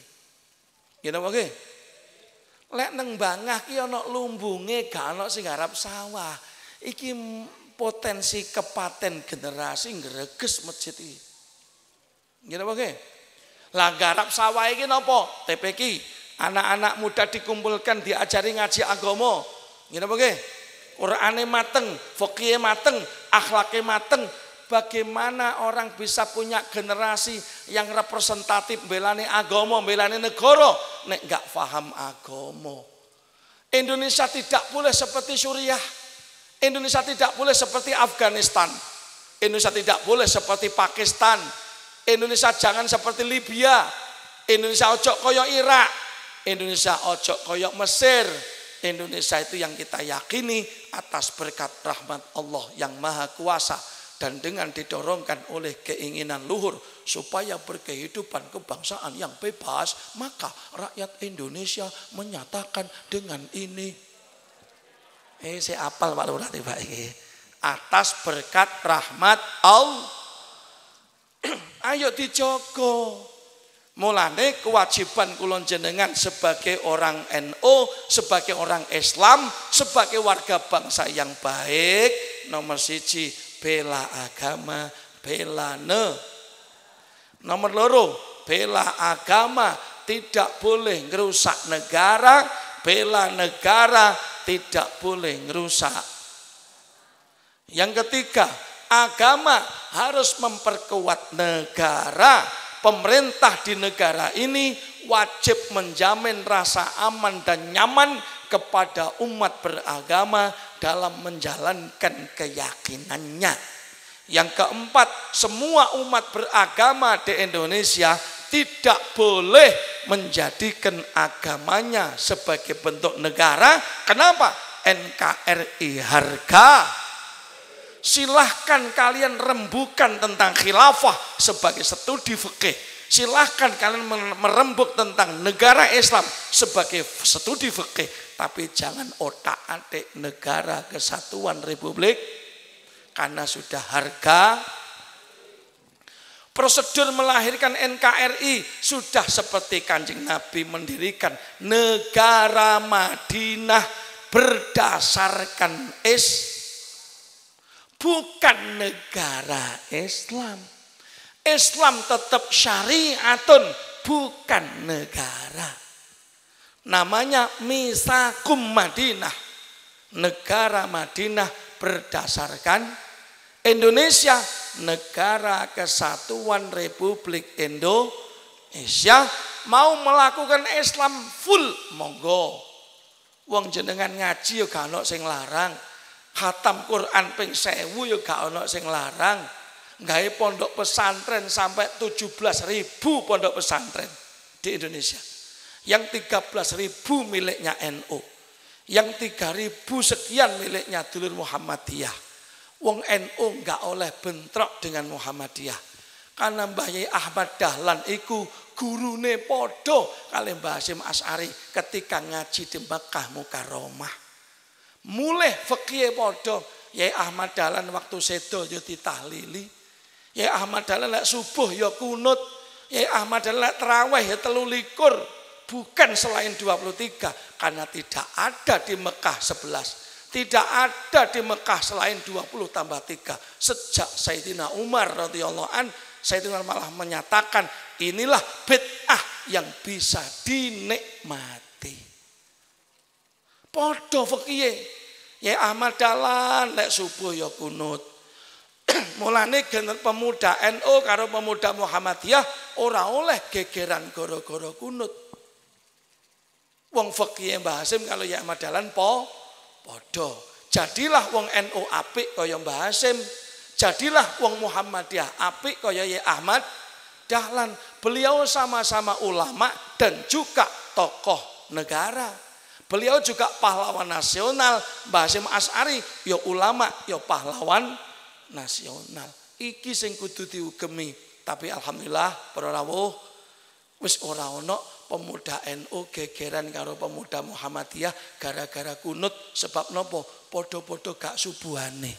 Ngene apa nggih? Lek nang Bangah ki ana lumbunge, gak ana sing nggarap sawah. Iki potensi kepaten generasi ngreges masjid iki. Ngira wae. Lah garap sawah iki napa? T P Q. Anak-anak muda dikumpulkan diajari ngaji agama. Ngira wae. Qur'ane mateng, fiqhe mateng, akhlake mateng. Bagaimana orang bisa punya generasi yang representatif belane agama, belane negara nek gak paham agama. Indonesia tidak boleh seperti Suriah. Indonesia tidak boleh seperti Afghanistan. Indonesia tidak boleh seperti Pakistan. Indonesia jangan seperti Libya. Indonesia ojo koyok Irak. Indonesia ojo koyok Mesir. Indonesia itu yang kita yakini atas berkat rahmat Allah yang maha kuasa. Dan dengan didorongkan oleh keinginan luhur supaya berkehidupan kebangsaan yang bebas, maka rakyat Indonesia menyatakan dengan ini. Eh, saya apal Pak Lurah tiba ini. Atas berkat rahmat Allah. Ayo dijogo. Mulane kewajiban kulon jenengan sebagai orang N U, sebagai orang Islam, sebagai warga bangsa yang baik, nomor siji bela agama, bela ne. Nomor loro, bela agama, tidak boleh ngerusak negara, bela negara tidak boleh ngerusak. Yang ketiga, agama harus memperkuat negara. Pemerintah di negara ini wajib menjamin rasa aman dan nyaman kepada umat beragama dalam menjalankan keyakinannya. Yang keempat, semua umat beragama di Indonesia tidak boleh menjadikan agamanya sebagai bentuk negara. Kenapa? N K R I harga. Silahkan kalian rembukan tentang khilafah sebagai studi fikih. Silahkan kalian merembuk tentang negara Islam sebagai studi fikih. Tapi jangan otak-atik negara kesatuan Republik, karena sudah harga. Prosedur melahirkan N K R I sudah seperti Kanjeng Nabi mendirikan negara Madinah berdasarkan is, bukan negara Islam. Islam tetap syariatun, bukan negara. Namanya Misakum Madinah, negara Madinah berdasarkan Indonesia, negara kesatuan Republik Indonesia. Mau melakukan Islam full monggo. Wong jenengan ngaji ya gak ono sing larang. Khatam Quran ping sewu ya gak ono sing larang. Gawe pondok pesantren sampai tujuh belas ribu pondok pesantren di Indonesia. Yang tiga belas ribu miliknya N U. Yang tiga ribu sekian miliknya Dulur Muhammadiyah. Wong N U nggak oleh bentrok dengan Muhammadiyah. Karena Mbah Yai Ahmad Dahlan iku gurune padha kali Mbah Hasyim Asari ketika ngaji di Makkah Mukarramah. Mulih fikih padha. Yai Ahmad Dahlan waktu sedo yo ditahlili. Yai Ahmad Dahlan lek subuh yo kunut. Yai Ahmad Dahlan lek tarawih yo telulikur. Bukan selain dua puluh tiga, karena tidak ada di Mekah sebelas. Tidak ada di Mekah selain dua puluh tambah tiga. Sejak Sayyidina Umar radhiyallahu anhu, Sayyidina Umar malah menyatakan inilah bid'ah yang bisa dinikmati. Podo fekiye. Ya Ahmad Dahlan lek subuh ya kunut. Mulane gener pemuda N U karo pemuda Muhammadiyah ora oleh gegeran gara-gara kunut. Wong fakih Mbah Hasyim kalau ya Ahmad Dahlan po, podo. Jadilah wong N U apik kaya Mbah Hasyim. Jadilah wong Muhammadiyah apik kaya ya Ahmad Dahlan. Beliau sama-sama ulama dan juga tokoh negara. Beliau juga pahlawan nasional. Mbah Hasyim Asari ya ulama ya pahlawan nasional. Iki sing kudu diugemi. Tapi alhamdulillah para rawuh wis ora ono pemuda N U gegeran karo pemuda Muhammadiyah gara-gara kunut. Sebab nopo podo-podo gak subuhane.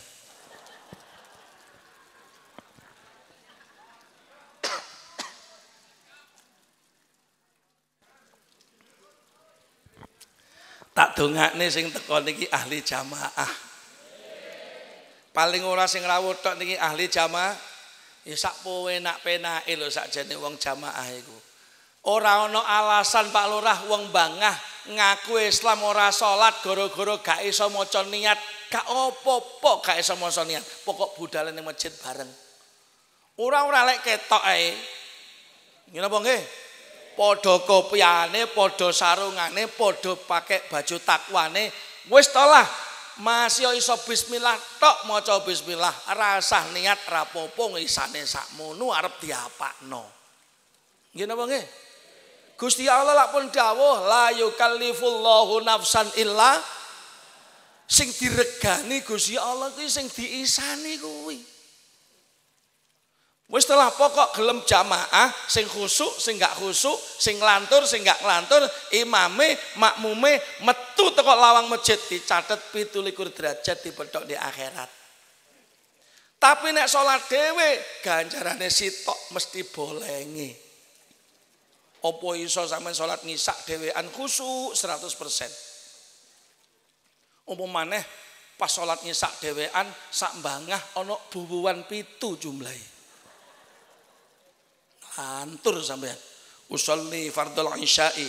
Tak dongakne sing teko niki ahli jamaah. Paling ora sing rawuh tok niki ahli jamaah. Ya sak poe nak penake lho sakjane wong jamaah iku. Ora ono alasan Pak Lurah wong Bangah ngaku Islam ora salat gara-gara gak iso maca niat. Gak apa-apa gak iso maca niat, pokok budale ning masjid bareng. Ora-ora lek ketok ae. Ngene apa nggih? Padha kopiane, padha sarungane, padha pakai baju takwane, wis to lah. Mas yo iso bismillah tok maca bismillah, rasah niat rapopo ngisane sakmono arep diapakno. Ngene apa nggih? Gusti Allah lak pun dawuh la yukallifullahu nafsan illa, sing diregani Gusti Allah kuwi sing diisani kuwi. Wis telah pokok gelem jamaah, sing khusuk, sing gak khusuk, sing lantur, sing gak lantur, imame, makmume metu teko lawang masjid dicatet pitulikur derajat dipethok di akhirat. Tapi nek salat dhewe ganjarane sitok mesti bolengi. Opo iso sampean salat ngisak dhewean khusuk seratus persen. Opo maneh pas salat ngisak dhewean sak Bangah ana bubuhan pitu jumlahe. Lantur sampean. Usolli fardhul isya'i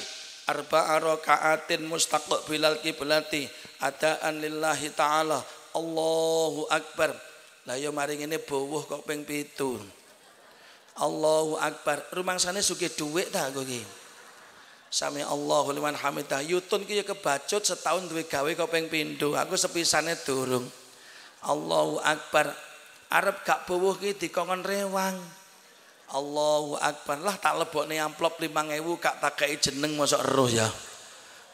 arba'a raka'atin mustaqbilal qiblati adaan lillahi ta'ala. Allahu akbar. Lah yo mari ngene bawuh kok ping pitu. Allahu akbar. Rumangsane sugih dhuwit ta kok iki. Sami Allahu liman hamidah. Yutun ki kebacut setahun duwe gawe kaping pindho. Aku sepisane durung. Allahu akbar. Arep gak buwuh ki dikongkon rewang. Allahu akbar. Lah tak lebokne amplop lima ewu gak tak kei jeneng mosok eruh ya.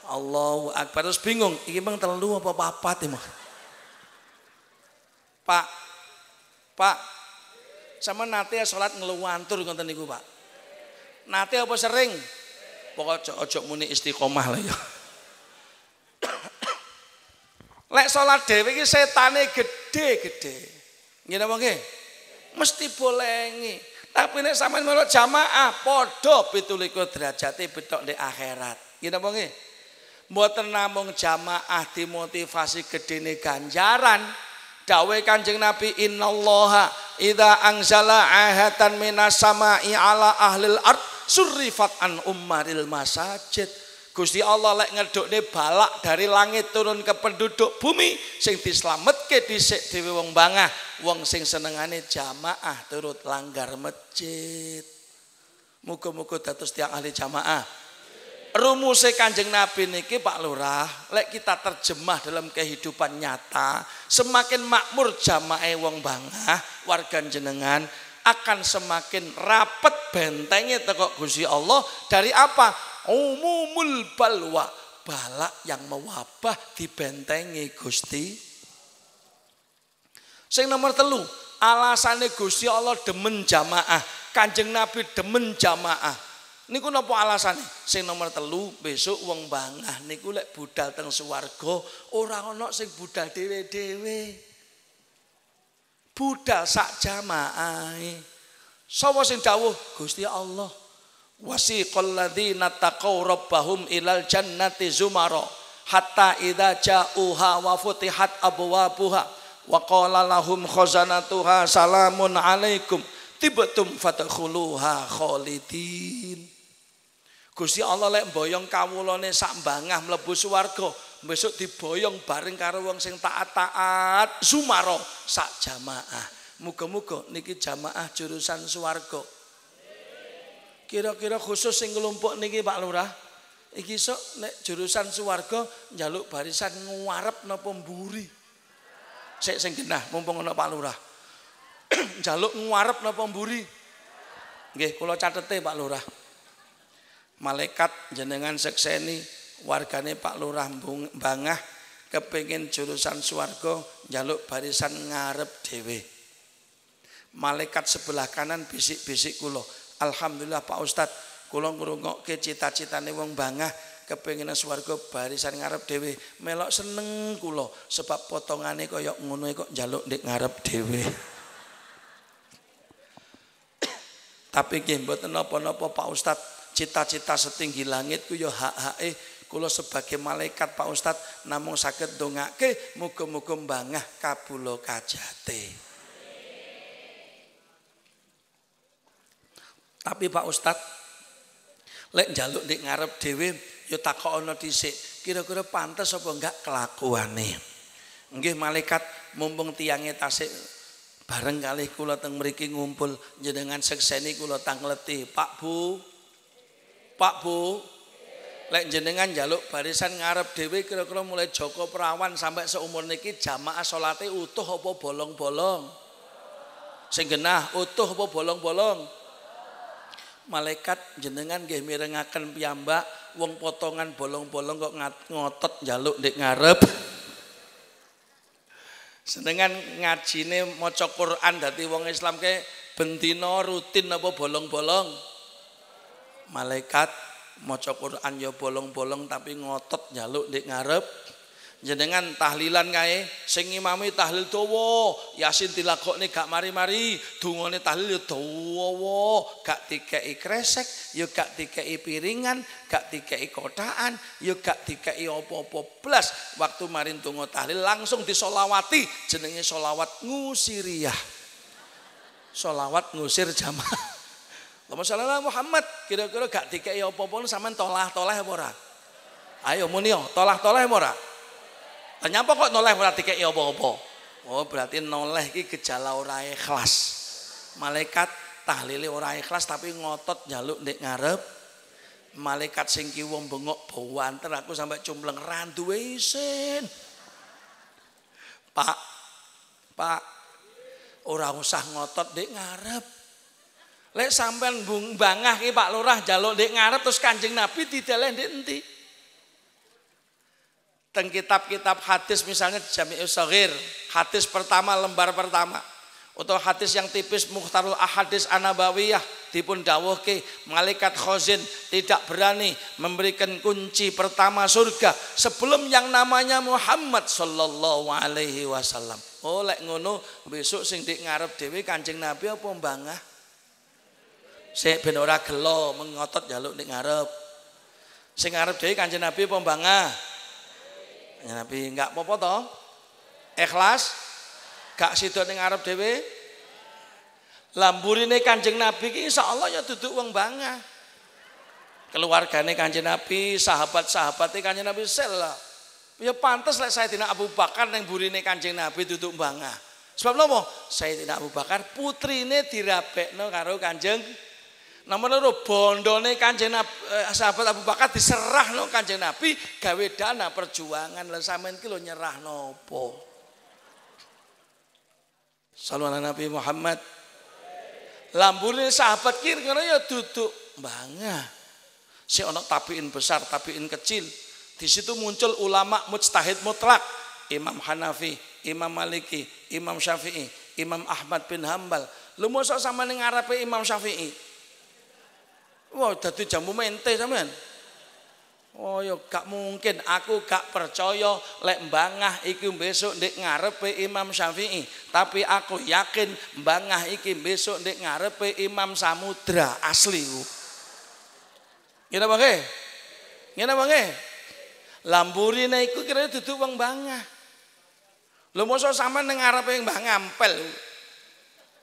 Allahu akbar. Terus bingung, iki meng telu apa papat iki, Mas? Pak. Pak sama nate salat ngeluwantur ngoten niku Pak. Nate apa sering? Pokoke ojo muni istiqomah lah ya. Lek salat dhewe iki setane gede-gede. Ngene apa nggih? Mesti bolengi. Tapi nek sampean melok jamaah padha tujuh belas derajate betok di akhirat. Ngene apa nggih? Mboten namung jamaah dimotivasi gedene ganjaran. Dawe Kanjeng Nabi innallaha idza anzala ahatan minas sama'i ala ahlil ard surrifat an ummaril masajid. Gusti Allah lek ngedukne balak dari langit turun ke penduduk bumi sing dislametke dhisik dhewe wong Bangah, wong sing senengane jamaah turut langgar masjid. Muga-muga dados tiyang ahli jamaah. Rumuse Kanjeng Nabi niki Pak Lurah, lek kita terjemah dalam kehidupan nyata, semakin makmur jamaah wong Bangah, warga jenengan akan semakin rapet bentengnya teko Gusti Allah dari apa? Umumul balwa, balak yang mewabah dibentengi Gusti. Sing nomor telu, alasane Gusti Allah demen jamaah. Kanjeng Nabi demen jamaah. Niku napa alasane? Sing nomor telu besok wong Bangah niku lek budal teng swarga ora ana sing budal dhewe-dhewe. Budal sak jamaahe. Sapa sing dawuh? Gusti Allah. Wasiqal ladzina taqaw rabbahum ilal jannati zumara hatta idza ja'uha wa futihat abwabuha wa qala lahum khazanatuha salamun alaikum tibatum fatakhuluha khalidin. Gusti Allah lek mboyong kawulane sak Bangah mlebu swarga, besok diboyong bareng karo wong sing taat-taat sumara sak jamaah. Muga-muga niki jamaah jurusan swarga. Kira-kira khusus sing kelompok niki Pak Lurah, iki sok nek jurusan swarga njaluk barisan ngarep napa mburi. Sik sing genah mumpung ana Pak Lurah. Jaluk ngarep napa mburi? Nggih, kula catete Pak Lurah. Malaikat jenengan sekseni wargane Pak Lurah Bangah kepengin jurusan swarga njaluk barisan ngarep dhewe. Malaikat sebelah kanan bisik-bisik kula, alhamdulillah Pak Ustad, kula ngrungokke cita-citane wong Bangah kepengin swarga barisan ngarep dhewe. Melok seneng kula sebab potongane kaya ngono kok njaluk ndek ngarep dhewe. Tapi nggih mboten napa-napa Pak Ustad, cita-cita setinggi langit ku ya hak-hake kula sebagai malaikat Pak Ustad, namung saged ndongake muga-muga Bangah kabula kajate. Tapi Pak Ustad, lek njaluk nek ngarep dhewe ya takokno dhisik, kira-kira pantes apa enggak kelakuane. Nggih malaikat mumpung tiange tasik bareng kali kula teng mriki ngumpul, jenengan sekseni kula tangleti, Pak Bu, Pak Bu, lek jenengan njaluk barisan ngarep dhewe kira-kira mulai Joko Perawan sampai seumur niki jamaah salate utuh apa bolong-bolong? Sing genah utuh apa bolong-bolong? Malaikat jenengan nggih mirengaken piyambak wong potongan bolong-bolong kok ngotot njaluk ndek ngarep. Senengan ngajine maca Quran dadi wong Islam ke bendina rutin apa bolong-bolong? Malaikat maca Quran ya bolong-bolong tapi ngotot njaluk ndek ngarep. Jenengan tahlilan kae sing ngimami tahlil dawa, Yasin dilakokne gak mari-mari, dungane tahlil ya dawa, gak dikeki kresek, ya gak dikeki piringan, gak dikeki kotakan, ya gak dikeki apa-apa blas. Waktu marin donga tahlil langsung disolawati, jenenge solawat ngusiriyah. Solawat ngusir jamaah. Allahumma Muhammad, kira-kira gak dikeki apa-apa sampean tolah-toleh apa ora? Ayo muni yo, tolah-toleh apa ora? Nyapa kok noleh berarti kek apa-apa? Oh, berarti noleh iki gejala ora ikhlas. Malaikat tahlile ora ikhlas tapi ngotot njaluk ndek ngarep. Malaikat sing kiwa bengok bawanter aku sampai cumpleng ra duwe isin. Pak, Pak, ora usah ngotot ndek ngarep. Lek sampean Bung Bangah iki Pak Lurah njaluk ndek ngarep terus Kanjeng Nabi dideleh ndek endi? Teng kitab-kitab hadis misalnya Jami'us Shaghir, hadis pertama lembar pertama, atau hadis yang tipis Mukhtarul Ahadits An-Nabawiyah dipun dawuhke malaikat Khazin tidak berani memberikan kunci pertama surga sebelum yang namanya Muhammad sallallahu alaihi wasallam. Oh lek ngono besok sing dik ngarep dhewe Kanjeng Nabi apa Bangah? Sik ben ora gelo mengotot njaluk dik ngarep. Sing ngarep dhewe Kanjeng Nabi apa Bangah? Nabi enggak apa-apa toh? Ikhlas? Gak sidok ning ngarep dhewe? Lamburine Kanjeng Nabi ki insyaallah ya duduk wong Bangah. Keluargane Kanjeng Nabi, sahabat-sahabate Kanjeng Nabi sela. Ya pantes lek Sayyidina Abu Bakar ning burine Kanjeng Nabi duduk Bangah. Sebab napa? Sayyidina Abu Bakar putrine dirabekno karo Kanjeng. Nomor loro bondone Kanjeng Nabi, sahabat Abu Bakar diserahno Kanjeng Nabi gawe dana perjuangan. Lah sampean iki lho nyerah napa? Sallallahu Nabi Muhammad. Lambune sahabat ki ngono ya duduk Bangah. Si ana tabiin besar, tabiin kecil. Di situ muncul ulama mujtahid mutlak, Imam Hanafi, Imam Maliki, Imam Syafi'i, Imam Ahmad bin Hambal. Lu mosok sama ning ngarepe Imam Syafi'i. Wah, dadi jamu mente sampean. Oh ya gak mungkin, aku gak percaya lek Bangah iki besok ndek ngarepe Imam Syafi'i, tapi aku yakin Bangah iki besok ndek ngarepe Imam Samudra asli ku. Ngene mangke? Ngene mangke? Lamburine iku kira duduk wong Bangah. Lho mosok sampean ning ngarepe Bangah ampel.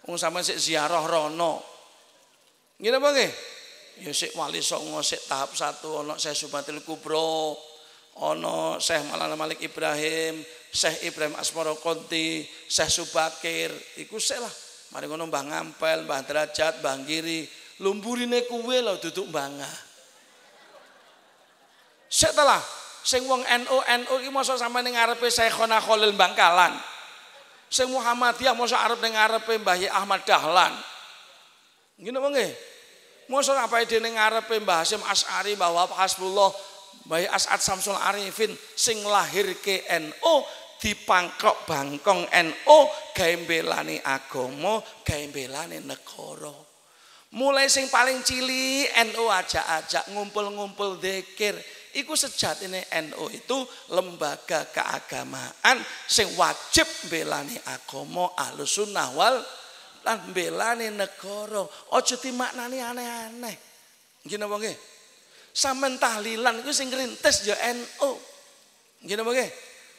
Wong sampean sik ziarah rono. Ngene mangke? Ya sik Wali Songo sik tahap satu, ono Syekh Subatil Kubro, ono Syekh Maulana Malik Ibrahim, Syekh Ibrahim Asmoro Konti, Syekh Subakir, iku sik lah. Mari ngono Mbah Ngampel, Mbah Derajat, Mbah Ngiri, lumburine kuwe lho duduk Bangah. Sik ta lah, sing wong N U N U iki mosok sampeyan ning ngarepe Syekhona Khalil Bangkalan. Sing Muhammadiyah mosok arep ning ngarepe Mbah Ahmad Dahlan. Ngene wong e. Mosok apa dene ngarepe Mbah Hasyim Asari, Mbah Wahab Hasbullah, Mbah As'ad Samsul Arifin sing lahirke N U dipangkok bangkong N U gawe mbelani agama, gawe mbelani negara. Mulai sing paling cilik N U ajak-ajak ngumpul-ngumpul dzikir. Iku sejatine N U itu lembaga keagamaan sing wajib mbelani agama Ahlussunnah wal lan mbelani negara. Aja dimaknani aneh-aneh. Nggih napa nggih? Sampeyan tahlilan iku sing ngrintis ya N U. Nggih napa nggih?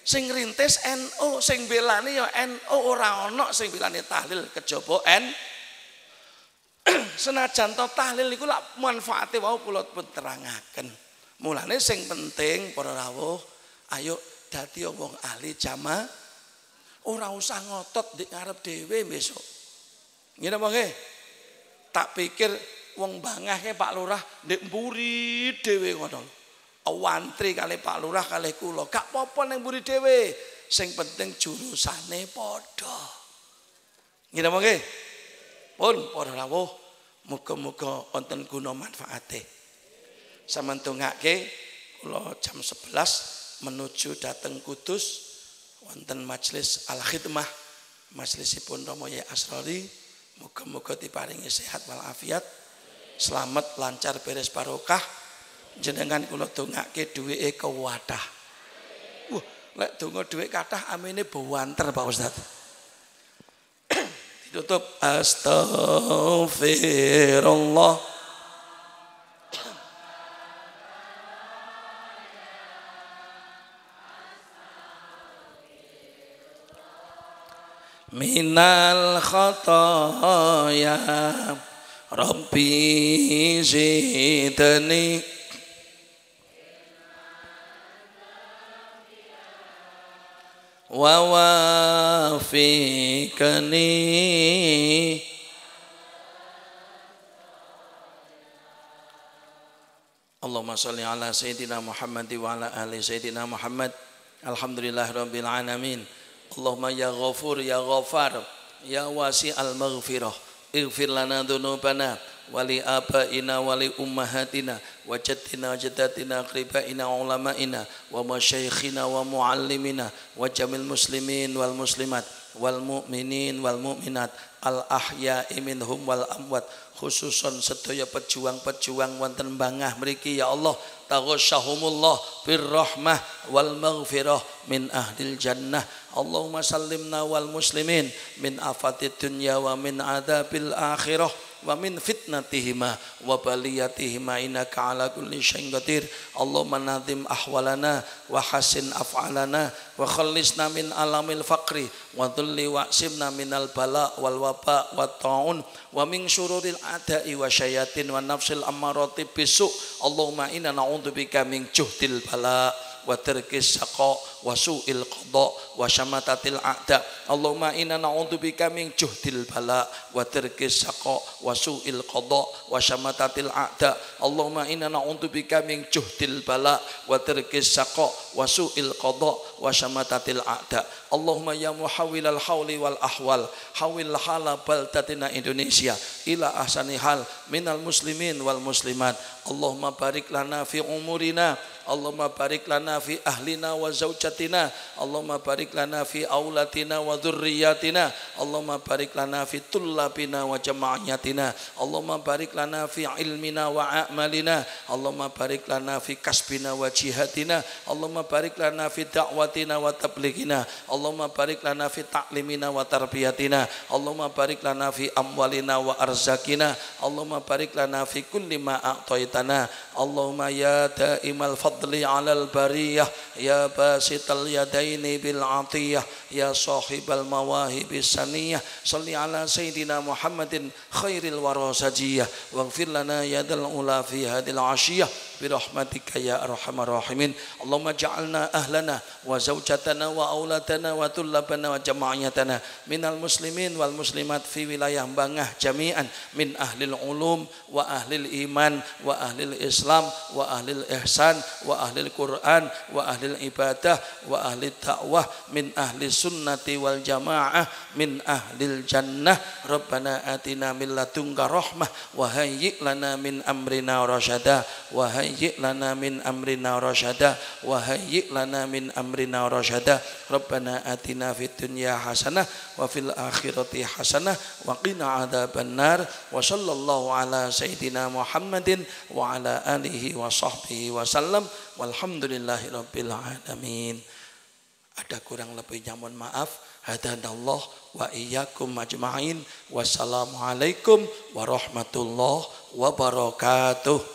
Sing ngrintis N U, sing mbelani ya N U, ora ana sing mbelani tahlil kejaba N. Senajan to tahlil iku lak manfaate wau kula terangaken. Mulane sing penting para rawuh, ayo dadi wong ahli jamaah. Ora usah ngotot ndek ngarep dhewe besok. Ngene mongke. Tak pikir wong Bangah ke Pak Lurah ndek mburi dhewe ngono. Awantri kali Pak Lurah kali kula. Gak apa-apa nang mburi dhewe. Sing penting jurusane padha. Ngene mongke. Pun para rawuh, muga-muga wonten guna manfaate. Sampeyan tungake kula jam sebelas menuju dateng Kudus wonten majelis al-khidmah majelisipun Romo Yai Asrori. Moga-moga diparingi sehat walafiat, selamat lancar beres barokah. Jenengan kula dongake duwike kathah. Wah, lek donga duwik kathah amene bawanter Pak Ustaz. Ditutup astaghfirullah. Minal khotoya Rabbi zidni. Wa wafikni. Allahumma salli ala Sayyidina Muhammad wa ala ahli Sayyidina Muhammad. Alhamdulillah Rabbil Alamin. Allahumma ya ghafur ya ghafar ya wasi al-maghfirah ighfir lana dhunubana wali abaina wali ummahatina wa jadina jadatina qribaina ulamaina wa masyaikhina wa muallimina wa jamil muslimin wal muslimat wal mu'minin wal mu'minat al ahya'i minhum wal amwat khususan sedaya pejuang-pejuang wonten Bangah mriki ya Allah taghashahumullah birrahmah wal maghfirah min ahlil jannah. Allahumma sallimna wal muslimin min afatid dunya wa min adabil akhirah wa min fitnatihima wa baliyatihima innaka ala kulli syai'in qadir. Allahumma nadhim ahwalana wa hasin af'alana wa khallisna min alamil faqri wa dhulli wa simna minal bala wal waba wa ta'un wa min syururil adai wa syayatin wa nafsil ammarati bisu. Allahumma inna na'udzubika min juhdil bala wa tirkis saqa wa su'il qada wa syamatatil a'da. Allahumma inna na'udzubika min juhdil bala wa tirkis saqa wa su'il qada wa syamatatil a'da. Allahumma inna na'udzubika min juhdil bala wa tirkis saqa wa su'il qada wa syamatatil a'da. Allahumma ya muhawwilal hauli wal ahwal hawil hala baldatina Indonesia ila ahsani hal minal muslimin wal muslimat. Allahumma barik lana fi umurina Allahumma barik lana fi ahlina wa zawjat batina, Allahumma barik lana fi aulatina wa dzurriyyatina, Allahumma barik lana fi tullabina wa jama'atina, Allahumma barik lana fi ilmina wa a'malina, Allahumma barik lana fi kasbina wa jihatina, Allahumma barik lana fi da'watina wa tablighina, Allahumma barik lana fi ta'limina wa tarbiyatina, Allahumma barik lana fi amwalina wa arzakina, Allahumma barik lana fi kulli ma a'taitana, Allahumma ya da'imal fadli 'alal bariyah, ya basital yadaini bil 'atiyah, ya sahibal mawahibis saniyah, shalli 'ala sayyidina Muhammadin khairil warasajiyah, waghfir lana yadal ula fi hadil 'ashiyah bi rahmatika ya arhamar rahimin. Allahumma ja'alna ahlana wa zawjatana wa auladana wa tullabana wa jama'iyatana minal muslimin wal muslimat fi wilayah Bangah jami'an min ahlil ulum wa ahlil iman wa ahlil islam wa ahlil ihsan wa ahlil Quran wa ahlil ibadah wa ahli dakwah min ahli sunnati wal jamaah min ahlil jannah. Rabbana atina min ladunka rahmah wa hayyi' lana min amrina rasyada wa hayyi' lana min amrina rasyada wa hayyi' lana min amrina rasyada. Rabbana atina fid dunya hasanah wa fil akhirati hasanah wa qina adzabannar. Wa sallallahu ala sayyidina Muhammadin wa ala alihi wa sahbihi wa sallam. Walhamdulillahi rabbil alamin. Ada kurang lebihnya mohon maaf. Hadanallah wa iyyakum majma'in. Wassalamualaikum warahmatullahi wabarakatuh.